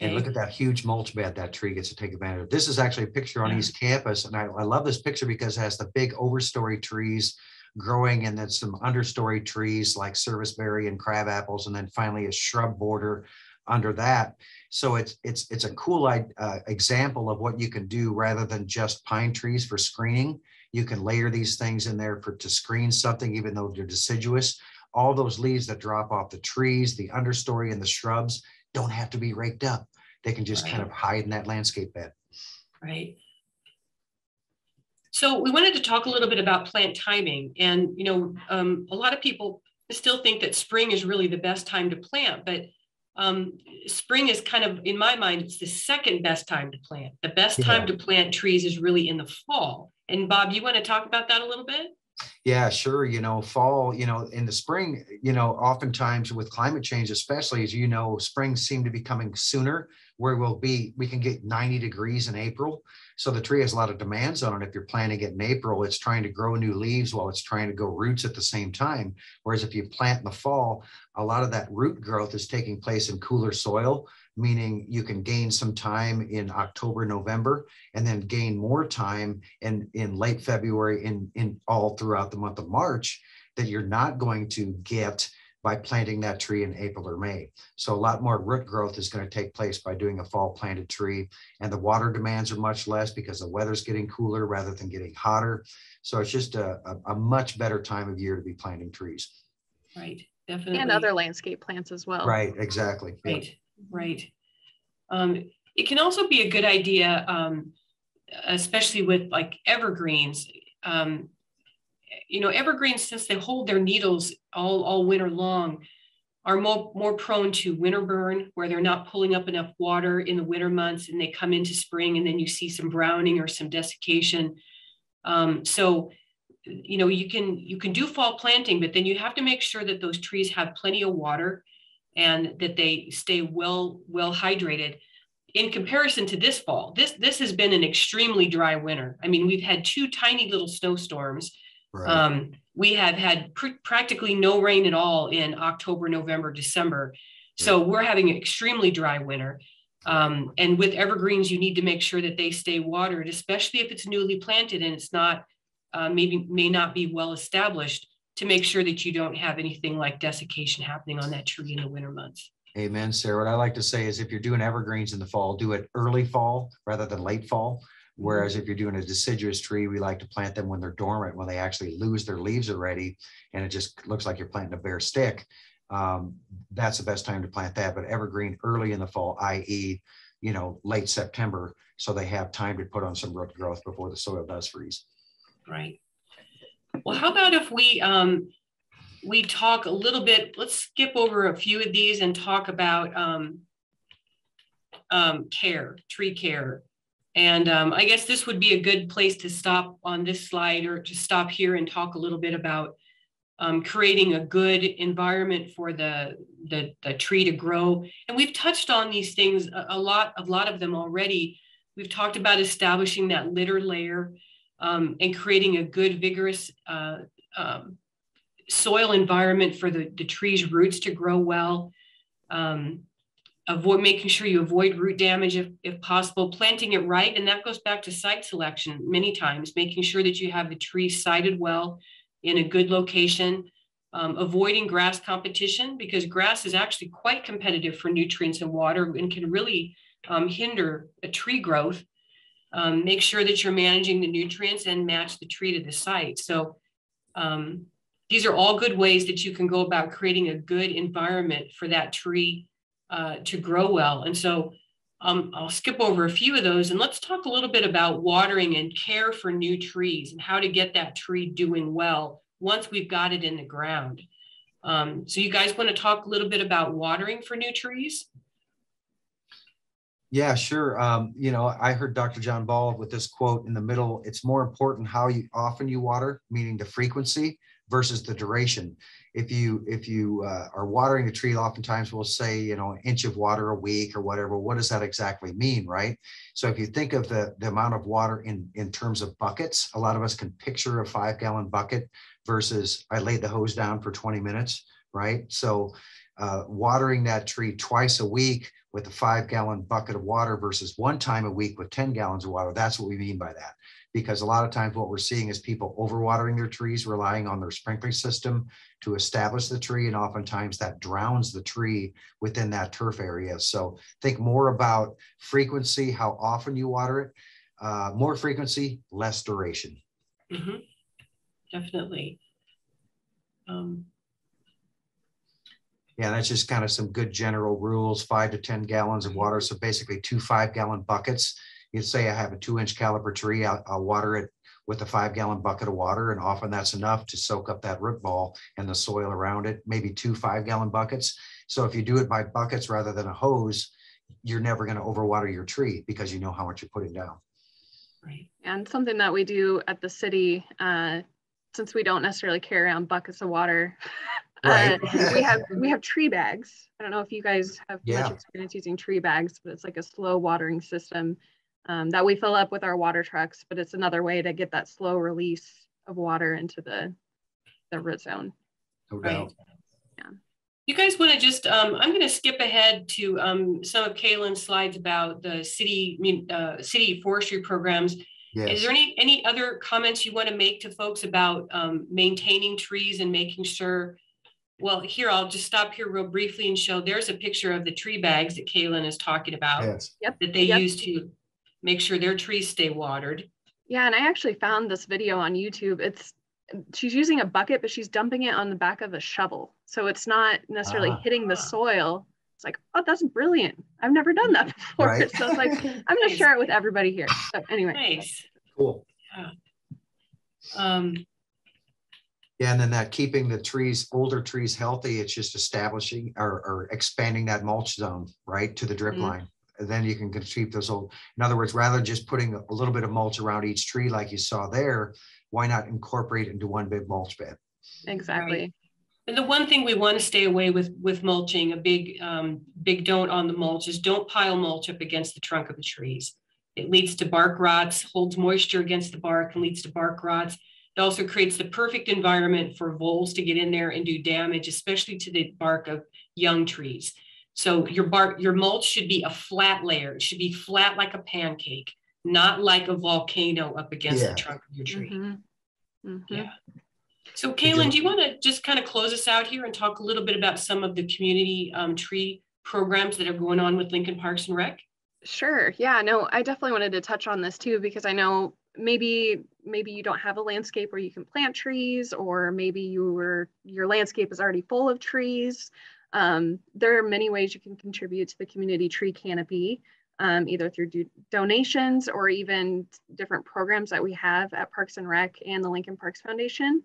And look at that huge mulch bed that tree gets to take advantage of. This is actually a picture on yeah. East Campus. And I, I love this picture because it has the big overstory trees growing and then some understory trees like serviceberry and crab apples. And then finally a shrub border under that. So it's it's it's a cool uh, example of what you can do rather than just pine trees for screening. You can layer these things in there for to screen something, even though they're deciduous. All those leaves that drop off the trees, the understory and the shrubs, don't have to be raked up. They can just right. kind of hide in that landscape bed. Right. So we wanted to talk a little bit about plant timing. And, you know, um, a lot of people still think that spring is really the best time to plant, but um, spring is kind of, in my mind, it's the second best time to plant. The best yeah. time to plant trees is really in the fall. And Bob, you want to talk about that a little bit? Yeah, sure. You know, fall, you know, in the spring, you know, oftentimes with climate change, especially, as you know, spring seems to be coming sooner, where we'll be, we can get ninety degrees in April. So the tree has a lot of demands on it. If you're planting it in April, it's trying to grow new leaves while it's trying to go roots at the same time. Whereas if you plant in the fall, a lot of that root growth is taking place in cooler soil, meaning you can gain some time in October, November, and then gain more time in, in late February and in, in all throughout the month of March that you're not going to get by planting that tree in April or May. So a lot more root growth is going to take place by doing a fall planted tree, and the water demands are much less because the weather's getting cooler rather than getting hotter. So it's just a, a, a much better time of year to be planting trees. Right, definitely. And other landscape plants as well. Right, exactly. Right. Yeah. Right. Um, it can also be a good idea, um, especially with like evergreens. Um, you know, evergreens, since they hold their needles all, all winter long, are more, more prone to winter burn, where they're not pulling up enough water in the winter months, and they come into spring and then you see some browning or some desiccation. Um, so, you know, you can, you can do fall planting, but then you have to make sure that those trees have plenty of water and that they stay well, well hydrated in comparison to this fall. This, this has been an extremely dry winter. I mean, we've had two tiny little snowstorms. Right. Um, we have had pr practically no rain at all in October, November, December. So we're having an extremely dry winter. Um, and with evergreens, you need to make sure that they stay watered, especially if it's newly planted and it's not, uh, maybe may not be well established, to make sure that you don't have anything like desiccation happening on that tree in the winter months. Amen, Sarah. What I like to say is if you're doing evergreens in the fall, do it early fall rather than late fall. Whereas if you're doing a deciduous tree, we like to plant them when they're dormant, when they actually lose their leaves already, and it just looks like you're planting a bare stick. Um, that's the best time to plant that. But evergreen early in the fall, that is, you know, late September, so they have time to put on some root growth before the soil does freeze. Right. Well, how about if we um, we talk a little bit, let's skip over a few of these and talk about um, um, care, tree care. And um, I guess this would be a good place to stop on this slide, or to stop here and talk a little bit about um, creating a good environment for the, the, the tree to grow. And we've touched on these things, a lot, a lot of them already. We've talked about establishing that litter layer, Um, and creating a good, vigorous uh, um, soil environment for the, the tree's roots to grow well. Um, avoid making sure you avoid root damage if, if possible, planting it right. And that goes back to site selection many times, making sure that you have the tree sited well in a good location, um, avoiding grass competition, because grass is actually quite competitive for nutrients and water and can really um, hinder a tree growth. Um, make sure that you're managing the nutrients and match the tree to the site. So um, these are all good ways that you can go about creating a good environment for that tree uh, to grow well. And so um, I'll skip over a few of those, and let's talk a little bit about watering and care for new trees and how to get that tree doing well once we've got it in the ground. Um, so you guys want to talk a little bit about watering for new trees? Yeah, sure. Um, you know, I heard Doctor John Ball with this quote in the middle: it's more important how you, often you water, meaning the frequency, versus the duration. If you if you uh, are watering a tree, oftentimes we'll say, you know, an inch of water a week or whatever. What does that exactly mean, right? So if you think of the, the amount of water in, in terms of buckets, a lot of us can picture a five-gallon bucket versus I laid the hose down for twenty minutes, right? So uh, watering that tree twice a week with a five-gallon bucket of water versus one time a week with ten gallons of water, that's what we mean by that. Because a lot of times what we're seeing is people overwatering their trees, relying on their sprinkler system to establish the tree. And oftentimes that drowns the tree within that turf area. So think more about frequency, how often you water it, uh, more frequency, less duration. Mm-hmm. Definitely. Um... Yeah, that's just kind of some good general rules, five to ten gallons of water. So basically two five-gallon buckets. You'd say I have a two-inch caliper tree, I'll, I'll water it with a five-gallon bucket of water, and often that's enough to soak up that root ball and the soil around it, maybe two five-gallon buckets. So if you do it by buckets rather than a hose, you're never going to overwater your tree because you know how much you're putting down. Right. And something that we do at the city, uh, since we don't necessarily carry around buckets of water, right. uh, we have we have tree bags. I don't know if you guys have yeah. much experience using tree bags, but it's like a slow watering system. Um, that we fill up with our water trucks, but it's another way to get that slow release of water into the, the root zone. No doubt. Right. Yeah. You guys want to just, um, I'm going to skip ahead to um, some of Kaylin's slides about the city uh, city forestry programs. Yes. Is there any, any other comments you want to make to folks about um, maintaining trees and making sure? Well, here, I'll just stop here real briefly and show there's a picture of the tree bags that Kaylin is talking about yes. that they yep. use to make sure their trees stay watered. Yeah, and I actually found this video on YouTube. It's she's using a bucket, but she's dumping it on the back of a shovel. So it's not necessarily uh-huh. hitting the soil. It's like, oh, that's brilliant. I've never done that before. Right. So it's like, I'm gonna nice. share it with everybody here. So anyway. Nice. Cool. Yeah. Um, Yeah, and then that keeping the trees, older trees healthy, it's just establishing or, or expanding that mulch zone, right, to the drip mm-hmm. line. Then you can keep those old. In other words, rather than just putting a little bit of mulch around each tree like you saw there, why not incorporate it into one big mulch bed? Exactly. Right. And the one thing we want to stay away with with mulching, a big um, big don't on the mulch is don't pile mulch up against the trunk of the trees. It leads to bark rots, holds moisture against the bark, and leads to bark rots. It also creates the perfect environment for voles to get in there and do damage, especially to the bark of young trees. So your bark, your mulch should be a flat layer. It should be flat like a pancake, not like a volcano up against yeah. the trunk of your tree. Mm-hmm. Mm-hmm. Yeah. So Kaylin, do you want to just kind of close us out here and talk a little bit about some of the community um, tree programs that are going on with Lincoln Parks and Rec? Sure. Yeah, no, I definitely wanted to touch on this too, because I know maybe maybe you don't have a landscape where you can plant trees, or maybe you were, your landscape is already full of trees. Um, there are many ways you can contribute to the community tree canopy, um, either through do donations or even different programs that we have at Parks and Rec and the Lincoln Parks Foundation.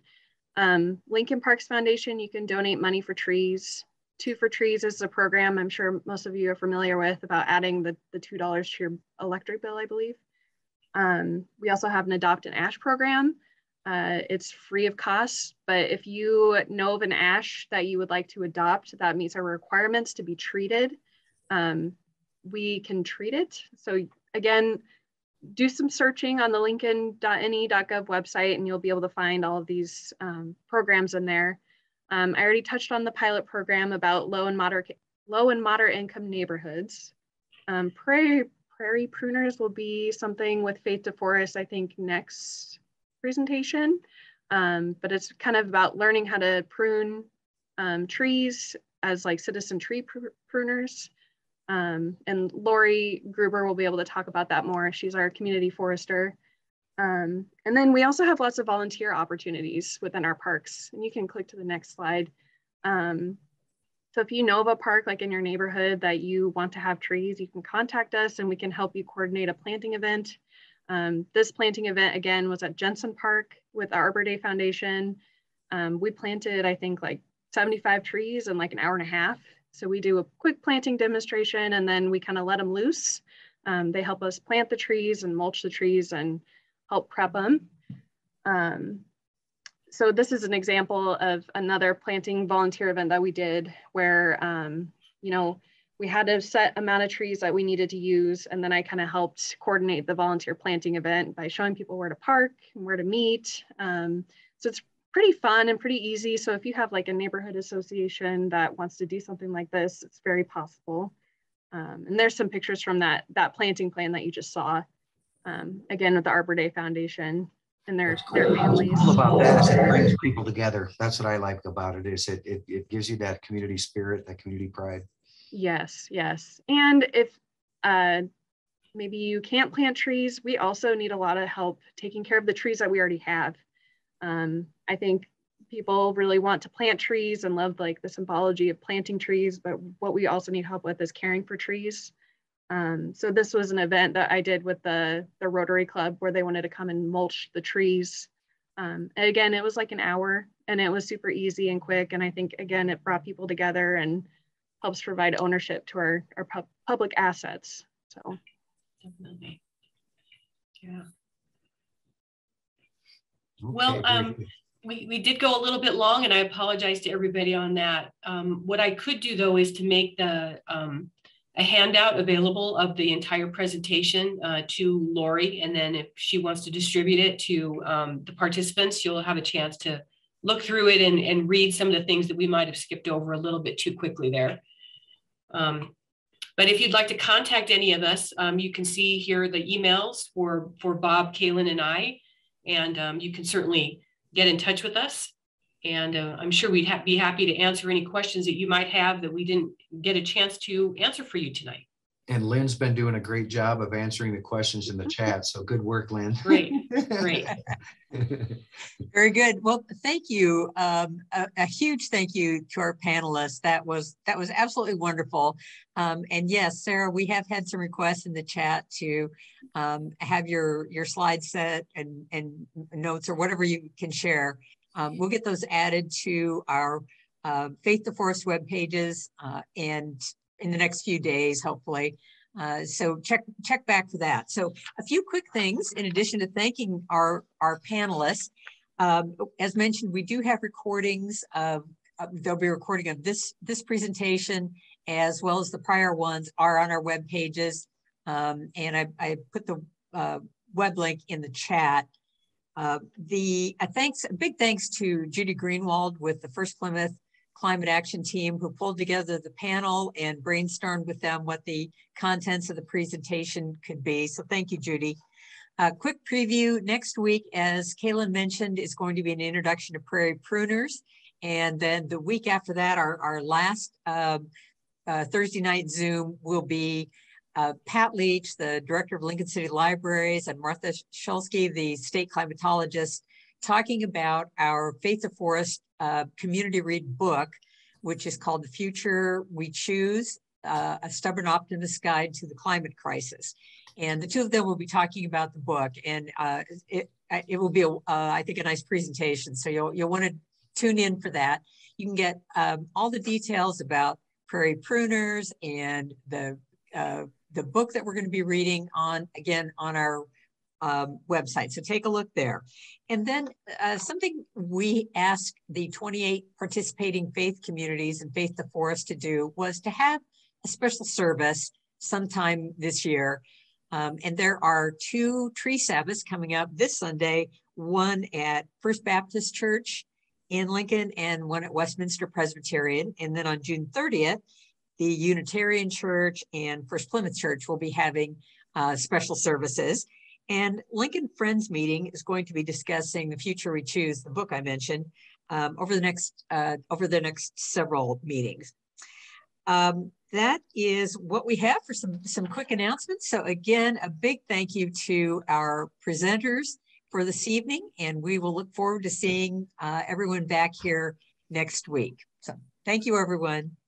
Um, Lincoln Parks Foundation, you can donate money for trees. Two for Trees is a program I'm sure most of you are familiar with about adding the, the two dollars to your electric bill, I believe. Um, we also have an Adopt an Ash program. Uh, it's free of cost, but if you know of an ash that you would like to adopt that meets our requirements to be treated, um, we can treat it. So again, do some searching on the lincoln dot N E dot gov website and you'll be able to find all of these um, programs in there. Um, I already touched on the pilot program about low and moderate, low and moderate income neighborhoods. Um, prairie, prairie pruners will be something with Faith DeForest, I think, next presentation, um, but it's kind of about learning how to prune um, trees as like citizen tree pr pruners. Um, and Lori Gruber will be able to talk about that more. She's our community forester. Um, and then we also have lots of volunteer opportunities within our parks. And you can click to the next slide. Um, so if you know of a park like in your neighborhood that you want to have trees, you can contact us and we can help you coordinate a planting event. Um, this planting event, again, was at Jensen Park with the Arbor Day Foundation. Um, we planted, I think, like seventy-five trees in like an hour and a half. So we do a quick planting demonstration and then we kind of let them loose. Um, they help us plant the trees and mulch the trees and help prep them. Um, so this is an example of another planting volunteer event that we did where, um, you know, we had a set amount of trees that we needed to use. And then I kind of helped coordinate the volunteer planting event by showing people where to park and where to meet. Um, so it's pretty fun and pretty easy. So if you have like a neighborhood association that wants to do something like this, it's very possible. Um, and there's some pictures from that, that planting plan that you just saw, um, again, with the Arbor Day Foundation and their, cool. their families. What's cool about that is it brings people together. That's what I like about it, is it, it, it gives you that community spirit, that community pride. Yes, yes. And if uh, maybe you can't plant trees, we also need a lot of help taking care of the trees that we already have. Um, I think people really want to plant trees and love like the symbology of planting trees, but what we also need help with is caring for trees. Um, so this was an event that I did with the, the Rotary Club where they wanted to come and mulch the trees. Um, and again, it was like an hour and it was super easy and quick. And I think, again, it brought people together and helps provide ownership to our, our pub public assets. So definitely. Yeah. Okay, well, um, we, we did go a little bit long and I apologize to everybody on that. Um, what I could do though is to make the um, a handout available of the entire presentation uh, to Lori, and then if she wants to distribute it to um, the participants, you'll have a chance to look through it and, and read some of the things that we might have skipped over a little bit too quickly there. Um, but if you'd like to contact any of us, um, you can see here the emails for, for Bob, Kaylin, and I. And um, you can certainly get in touch with us. And uh, I'm sure we'd ha be happy to answer any questions that you might have that we didn't get a chance to answer for you tonight. And Lynn's been doing a great job of answering the questions in the chat. So good work, Lynn. Great, great. Very good. Well, thank you. Um, a, a huge thank you to our panelists. That was that was absolutely wonderful. Um, and yes, Sarah, we have had some requests in the chat to um, have your your slides set and, and notes or whatever you can share. Um, we'll get those added to our uh, Faith the Forest web pages uh, and in the next few days, hopefully. Uh, so check check back for that. So a few quick things, in addition to thanking our, our panelists. Um, as mentioned, we do have recordings of, uh, there'll be a recording of this, this presentation, as well as the prior ones are on our web pages. Um, and I, I put the uh, web link in the chat. Uh, the a thanks, a big thanks to Judy Greenwald with the First Plymouth Climate Action Team, who pulled together the panel and brainstormed with them what the contents of the presentation could be. So thank you, Judy. A quick preview: next week, as Kaylin mentioned, is going to be an introduction to prairie pruners. And then the week after that, our, our last um, uh, Thursday night Zoom will be uh, Pat Leach, the director of Lincoln City Libraries, and Martha Shulsky, the state climatologist, talking about our Faith the Forest uh, community read book, which is called The Future We Choose, uh, A Stubborn Optimist's Guide to the Climate Crisis. And the two of them will be talking about the book, and uh, it, it will be, a, uh, I think, a nice presentation. So you'll, you'll want to tune in for that. You can get um, all the details about prairie pruners and the, uh, the book that we're going to be reading on, again, on our Um, website. So take a look there. And then uh, something we asked the twenty-eight participating faith communities and Faith the Forest to do was to have a special service sometime this year. Um, and there are two tree Sabbaths coming up this Sunday, one at First Baptist Church in Lincoln and one at Westminster Presbyterian. And then on June thirtieth, the Unitarian Church and First Plymouth Church will be having uh, special services. And Lincoln Friends Meeting is going to be discussing The Future We Choose, the book I mentioned, um, over the next uh, over the next several meetings. Um, that is what we have for some, some quick announcements. So again, a big thank you to our presenters for this evening, and we will look forward to seeing uh, everyone back here next week. So thank you, everyone.